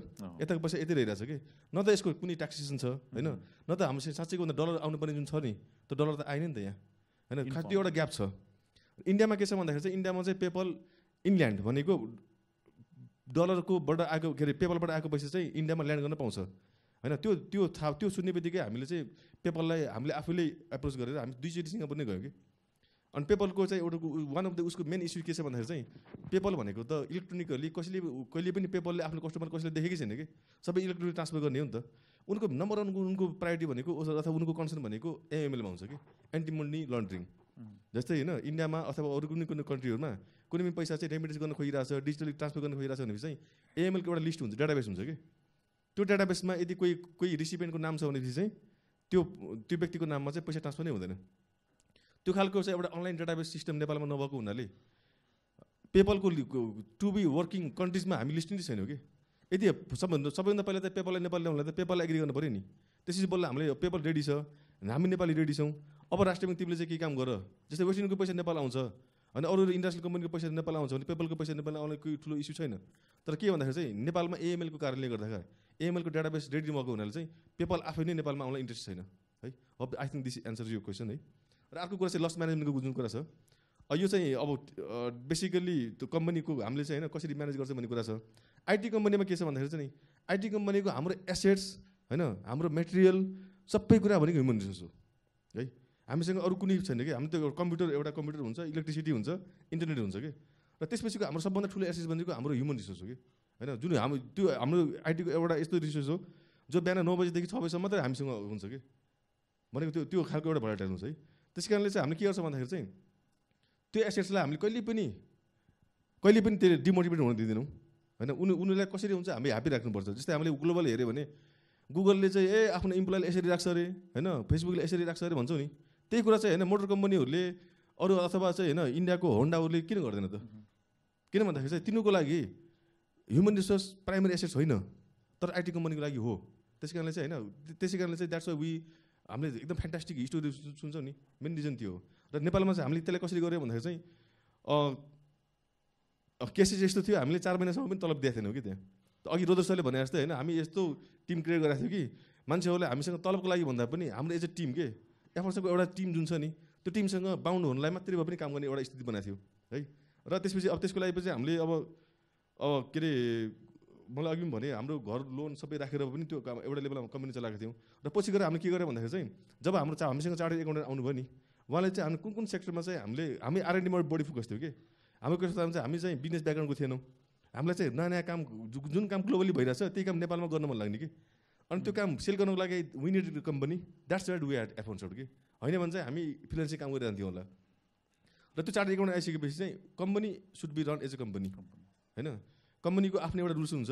यताको पैसा यतै रहिरहेछ कि. न त यसको कुनै ट्याक्सेसन छ हैन, न त हाम्रो साँच्चैको डलर आउनुपर्ने जुन छ नि त्यो डलर त आएन नि त यहाँ हैन. खास त्यो एउटा ग्याप छ. इन्डियामा के छ भन्दाखेरि चाहिँ इन्डियामा चाहिँ पेपल इनल्यान्ड भनेको डलरकोबाट आएको के अरे पेपलबाट आएको पैसा चाहिँ इन्डियामा ल्यान्ड गर्न पाउँछ हैन. त्यो त्यो थाहा त्यो सुन्ने बित्तिकै हामीले चाहिँ पेपललाई हामीले आफूले एप्रोच गरेर हामी दुईचोटि सिङ्गापुर नै गयौँ कि. अनि पेपलको चाहिँ एउटा वान अफ द उसको मेन इस्यु के छ भन्दाखेरि चाहिँ पेपल भनेको त इलेक्ट्रोनिकली कसैले कहिले पनि पेपलले आफ्नो कस्टमर कसैले देखेकै छैन कि. सबै इलेक्ट्रोनिक ट्रान्सफर गर्ने हो नि त. उनको नम्बर वान उनको प्रायोरिटी भनेको अथवा उनको कन्सर्न भनेको एएमएलमा हुन्छ कि एन्टी मनी लन्ड्रिङ. जस्तै होइन इन्डियामा अथवा अरू कुनै कुनै कन्ट्रीहरूमा कुनै पनि पैसा चाहिँ रेमिटेन्स गर्न खोजिरहेछ डिजिटली ट्रान्सफर गर्न खोजिरहेछ भनेपछि चाहिँ एएमएलको एउटा लिस्ट हुन्छ डाटाबेस हुन्छ कि. त्यो डाटाबेसमा यदि कोही कोही रिसिपिएन्टको नाम छ भनेपछि चाहिँ त्यो त्यो व्यक्तिको नाममा चाहिँ पैसा ट्रान्सफर नै हुँदैन. त्यो खालको चाहिँ एउटा अनलाइन डाटाबेस सिस्टम नेपालमा नभएको हुनाले पेपलको टु बी वर्किङ कन्ट्रिजमा हामी लिस्ट नै छैनौँ कि. यदि सबैभन्दा पहिला त पेपरलाई नेपाल ल्याउनलाई त पेपरलाई एग्री गर्नु पर्यो नि। त्यसपछि बल्ल हामीले पेपर रेडी छ, हामी नेपाली रेडी छौँ। अब राष्ट्रिय तिमीले चाहिँ के काम गर, जस्तै वेस्ट इन्डिजको पैसा नेपाल आउँछ अनि अरू इन्डस्ट्रियल कम्पनीको पैसा नेपाल आउँछ भने पेपरको पैसा नेपाल आउने कोही ठुलो इस्यु छैन। तर के भन्दाखेरि चाहिँ नेपालमा एएमएलको कारणले गर्दाखेरि एएमएलको डाटाबेस रेडी भएको हुनाले चाहिँ पेपल आफै नै नेपालमा आउनलाई इन्ट्रेस्ट छैन है। अब I think this answer you question है। र अर्को कुरा चाहिँ लस म्यानेजमेन्टको जुन कुरा छ, यो चाहिँ अब बेसिकली त्यो कम्पनीको हामीले चाहिँ हैन कसरी म्यानेज गर्छ भन्ने कुरा छ। आइटी कम्पनीमा के छ भन्दाखेरि चाहिँ आइटी कम्पनीको हाम्रो एसेट्स हैन हाम्रो मेटेरियल सबै कुरा भनेको ह्युमन रिसोर्स हो है। हामीसँग अरू कुनै छैन कि, हामी त कम्प्युटर एउटा कम्प्युटर हुन्छ, इलेक्ट्रिसिटी हुन्छ, इन्टरनेट हुन्छ कि, र त्यसपछिको हाम्रो सबभन्दा ठुलो एसेट भनेको हाम्रो ह्युमन रिसोर्स हो कि हैन। जुन हाम्रो आइटीको एउटा यस्तो रिसोर्स हो जो बिहान 9 बजेदेखि 6 बजेसम्म मात्रै हामीसँग हुन्छ कि भनेको त्यो खालको एउटा भोलाटाइल हुन्छ है। त्यस कारणले चाहिँ हामीले के गर्छ भन्दाखेरि चाहिँ त्यो एसेट्सलाई हामीले कहिले पनि त्यसले डिमोटिभेट हुन दिँदैनौँ हैन। उनीहरूलाई कसरी हुन्छ हामी ह्याप्पी राख्नुपर्छ। जस्तै हामीले ग्लोबल हेऱ्यो भने गुगलले चाहिँ आफ्नो इम्प्लोइलाई यसरी राख्छ अरे हैन, फेसबुकले यसरी राख्छ अरे भन्छौँ नि। त्यही कुरा चाहिँ हैन मोटर कम्पनीहरूले अरू अथवा चाहिँ हैन इन्डियाको होन्डाहरूले किन गर्दैन त? किन भन्दाखेरि चाहिँ तिनीहरूको लागि ह्युमन रिसोर्स प्राइमरी एसेट्स होइन, तर आइटी कम्पनीको लागि हो। त्यस कारणले चाहिँ हैन त्यसै कारणले चाहिँ द्याट्स वाइ वी हामीले एकदम फ्यान्टास्टिक स्टोरी सुन्छौँ नि, मेन रिजन त्यो हो। र नेपालमा चाहिँ हामीले त्यसलाई कसरी गऱ्यौँ भन्दाखेरि चाहिँ केसेस यस्तो थियो हामीले 4 महिनासम्म पनि तलब दिएको थिएनौँ कि त्यहाँ। त अघि रोदर सरले भने जस्तै हैन हामी यस्तो टिम क्रिएट गरेको थियौँ कि मान्छेहरूले हामीसँग तलबको लागि भन्दा पनि हाम्रो एज अ टिम के एफोर्सको एउटा टिम जुन छ नि त्यो टिमसँग बाउन्ड हुनलाई मात्रै भए पनि काम गर्ने एउटा स्थिति बनाएको थियो है। र त्यसपछि अब त्यसको लागि चाहिँ हामीले अब के अरे मलाई अघि पनि भने हाम्रो घर लोन सबै राखेर पनि त्यो काम एउटा लेभलमा कम्पनी चलाएको थियौँ। र पछि गएर हामीले के गर्यो भन्दाखेरि चाहिँ जब हामीसँग चार्टर्ड एकाउन्टेन्ट आउनुभयो नि, उहाँले चाहिँ कुन कुन सेक्टरमा चाहिँ हामी आरएनडीमा बढी फोकस थियो कि। हाम्रो के चाहिँ हामी चाहिँ बिजनेस ब्याकग्राउन्डको थिएनौँ, हामीलाई चाहिँ नयाँ नयाँ काम जुन काम ग्लोबली भइरहेछ त्यही काम नेपालमा गर्न मन लाग्ने कि, अनि त्यो काम सेल गर्नुको लागि we need company. That's what we at F1Soft कि, होइन भने चाहिँ हामी फ्रिलान्सिङ काम गरिरहन्थ्यौँ होला। र त्यो चार्टर्ड एकाउन्टेन्ट आइसकेपछि चाहिँ company should be run as a company होइन। कम्पनीको आफ्नो एउटा रुल्स हुन्छ,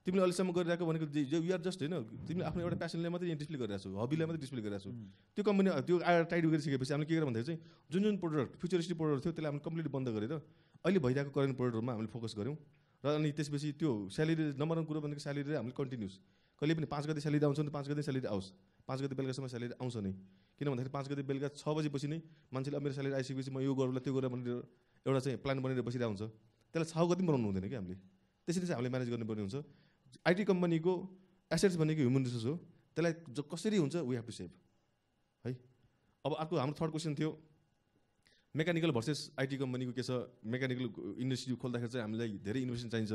तिमीले अहिलेसम्म गरिरहेको भनेको यु आर जस्ट होइन तिमीले आफ्नो एउटा प्यासनलाई मात्रै डिस्प्ले गरिरहेको छौ, हबीलाई मात्रै डिस्प्ले गरिरहेको छौ। त्यो कम्पनी त्यो आएर टाइट गरिसकेपछि हामीले के गरेर भन्दाखेरि चाहिँ जुन प्रोडक्ट फ्युचरिस्टिक प्रोडक्ट थियो त्यसलाई हामीले कम्प्लिट बन्द गरेर अहिले भइरहेको करेन्ट प्रोडक्टहरूमा हामीले फोकस गऱ्यौँ। र अनि त्यसपछि त्यो स्यालेरी नम्बर 1 कुरो भनेको स्यालेरी हामीले कन्टिन्युस कहिले पनि 5 गते स्यालेरी आउँछ भने 5 गते स्यालेरी आओस्, 5 गते बेलुकासम्म स्यालेरी आउँछ नै। किन भन्दाखेरि 5 गते बेलुका 6 बजेपछि नै मान्छेले मेरो स्यालेरी आइसकेपछि म यो गरौँला त्यो गरौँ भनेर एउटा चाहिँ प्लान बनाएर बसिरहेको हुन्छ। त्यसलाई 6 गते बनाउनु हुँदैन कि, हामीले त्यसरी चाहिँ हामीले म्यानेज गर्नुपर्ने हुन्छ। आइटी कम्पनीको एसेट्स भनेको ह्युमन रिसोर्स हो, त्यसलाई कसरी हुन्छ वी हेभ टु सेभ है। अब अर्को हाम्रो थर्ड क्वेसन थियो मेकानिकल भर्सेस आइटी कम्पनीको के छ। मेकानिकल इन्डस्ट्री खोल्दाखेरि चाहिँ हामीलाई धेरै इन्भेस्टमेन्ट चाहिन्छ।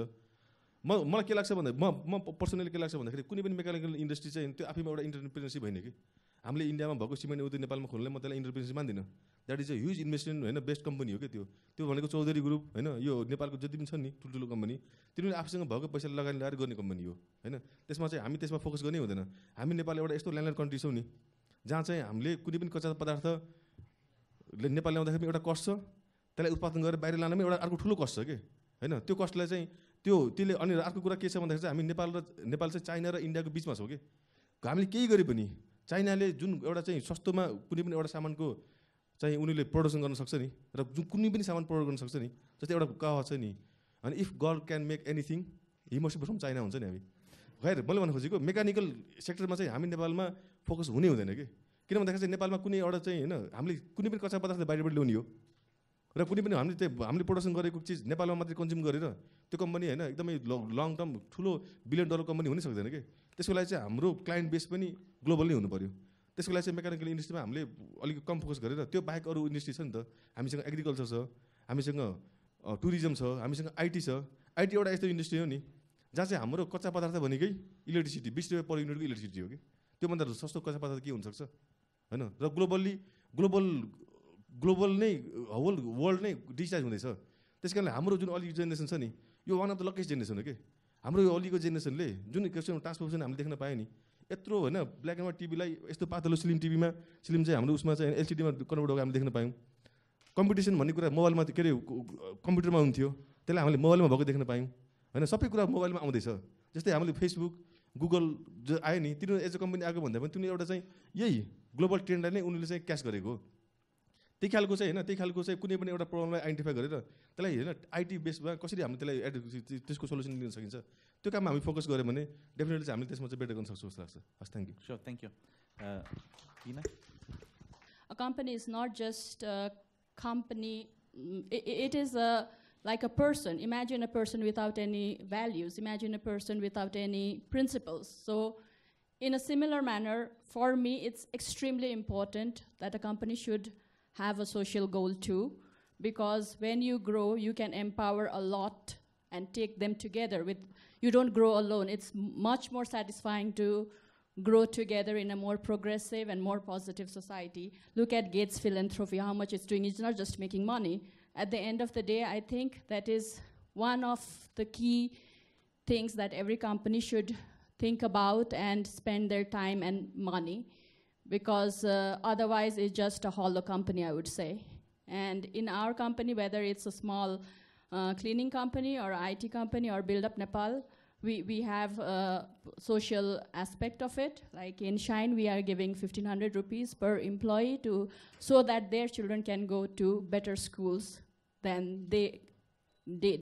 मलाई के लाग्छ भन्दा म पर्सनली के लाग्छ भन्दाखेरि कुनै पनि मेकानिकल इन्डस्ट्री चाहिँ त्यो आफैमा एउटा इन्टरप्रिनरसिप होइन कि। हामीले इन्डियामा भएको सिमेन्ट उद्योग नेपालमा खोल्ने म त्यसलाई इन्टरप्रिनरसिप मान्दिनँ। That is a huge investment होइन, बेस्ट कम्पनी हो क्या त्यो भनेको चौधरी ग्रुप होइन। यो नेपालको जति पनि छन् नि ठुल्ठुलो कम्पनी तिनीहरूले आफूसँग भएको पैसा लगानी लगाएर गर्ने कम्पनी हो होइन। त्यसमा चाहिँ हामी त्यसमा फोकस गर्नै हुँदैन। हामी नेपाल एउटा यस्तो ल्यान्डलाइन कन्ट्री छौँ नि जहाँ चाहिँ हामीले कुनै पनि कच्चा पदार्थ नेपाल ल्याउँदाखेरि पनि एउटा कस्ट छ, त्यसलाई उत्पादन गरेर बाहिर लानमा एउटा अर्को ठुलो कस्ट छ कि होइन। त्यो कस्टलाई चाहिँ त्यसले अनि अर्को कुरा के छ भन्दाखेरि चाहिँ हामी नेपाल चाहिँ चाइना र इन्डियाको बिचमा छौँ कि। हामीले केही गरे पनि चाइनाले जुन एउटा चाहिँ सस्तोमा कुनै पनि एउटा सामानको चाहिँ उनीहरूले प्रडक्सन गर्न सक्छ नि, र जुन कुनै पनि सामान प्रडक्ट गर्न सक्छ नि। जस्तै एउटा कहावत छ नि, अनि if God can make anything he must be from China हुन्छ नि। हामी खैर मैले भन्नु खोजेको मेकानिकल सेक्टरमा चाहिँ हामी नेपालमा फोकस हुनै हुँदैन कि। किन भन्दाखेरि चाहिँ नेपालमा कुनै एउटा चाहिँ होइन हामीले कुनै पनि कच्चा पदार्थ बाहिरबाट ल्याउने हो, र कुनै पनि हामीले प्रडक्सन गरेको चिज नेपालमा मात्रै कन्ज्युम गरेर त्यो कम्पनी होइन एकदमै लङ टर्म ठुलो $1 बिलियन कम्पनी हुनै सक्दैन कि। त्यसको लागि चाहिँ हाम्रो क्लाइन्ट बेस पनि ग्लोबल नै हुनु पऱ्यो। त्यसको लागि चाहिँ मेकानिकल इन्डस्ट्रीमा हामीले अलिक कम फोकस गरेर त्यो बाहेक अरू इन्डस्ट्री छ नि त, हामीसँग एग्रिकल्चर छ, हामीसँग टुरिज्म छ, हामीसँग आइटी छ। आइटी एउटा यस्तो इन्डस्ट्री हो नि जहाँ चाहिँ हाम्रो कच्चा पदार्थ भनेकै इलेक्ट्रिसिटी $20/युनिटको इलेक्ट्रिसिटी हो कि। त्योभन्दा सस्तो कच्चा पदार्थ के हुनसक्छ होइन। र ग्लोबल नै होल वर्ल्ड नै डिजिटाइज हुँदैछ। त्यस कारणले हाम्रो जुन अहिलेको जेनेरेसन छ नि यो one of the luckiest generation हो कि। हाम्रो यो अहिलेको जेनेरेसनले जुन क्वेसन ट्रान्सफर्मेसन हामीले देख्न पायो नि, यत्रो होइन ब्ल्याक एन्ड व्हाइट टिभीलाई यस्तो पातलो स्लिम टिभीमा स्लिम चाहिँ हाम्रो उसमा चाहिँ एलसिडीमा कन्भर्ट गरेर हामीले देख्न पायौँ। कम्पिटिसन भन्ने कुरा मोबाइलमा के अरे कम्प्युटरमा हुन्थ्यो, त्यसलाई हामीले मोबाइलमा भएको देख्न पायौँ होइन। सबै कुरा मोबाइलमा आउँदैछ। जस्तै हामीले फेसबुक गुगल जो आयो नि तिनीहरू एज अ कम्पनी आएको भन्दा पनि तिनीहरू एउटा चाहिँ यही ग्लोबल ट्रेन्डलाई नै उनीहरूले चाहिँ क्याच गरेको हो। त्यही त्यही खालको चाहिँ कुनै पनि एउटा प्रब्लमलाई आइडेन्टिफाई गरेर त्यसलाई हैन आईटी बेसमा कसरी हामीले त्यसलाई त्यसको सोलुसन दिन सकिन्छ त्यो काममा हामी फोकस गरे भने डेफिनेटली हामीले त्यसमा चाहिँ बेटर गर्न सक्छौं जस्तो लाग्छ हस् thank you sure thank you किन A company is not just a company, it is like a person. Imagine a person without any values. Imagine a person without any principles. So in a similar manner, for me, it's extremely important that a company should have a social goal too, because when you grow, you can empower a lot and take them together. You don't grow alone. It's much more satisfying to grow together in a more progressive and more positive society. Look at Gates philanthropy, how much it's doing. It's not just making money. At the end of the day, I think that is one of the key things that every company should think about and spend their time and money, because otherwise it's just a hollow company, I would say. And in our company, whether it's a small cleaning company or IT company or Build Up Nepal, we have a social aspect of it. Like in Shine, we are giving 1,500 rupees per employee so that their children can go to better schools than they did.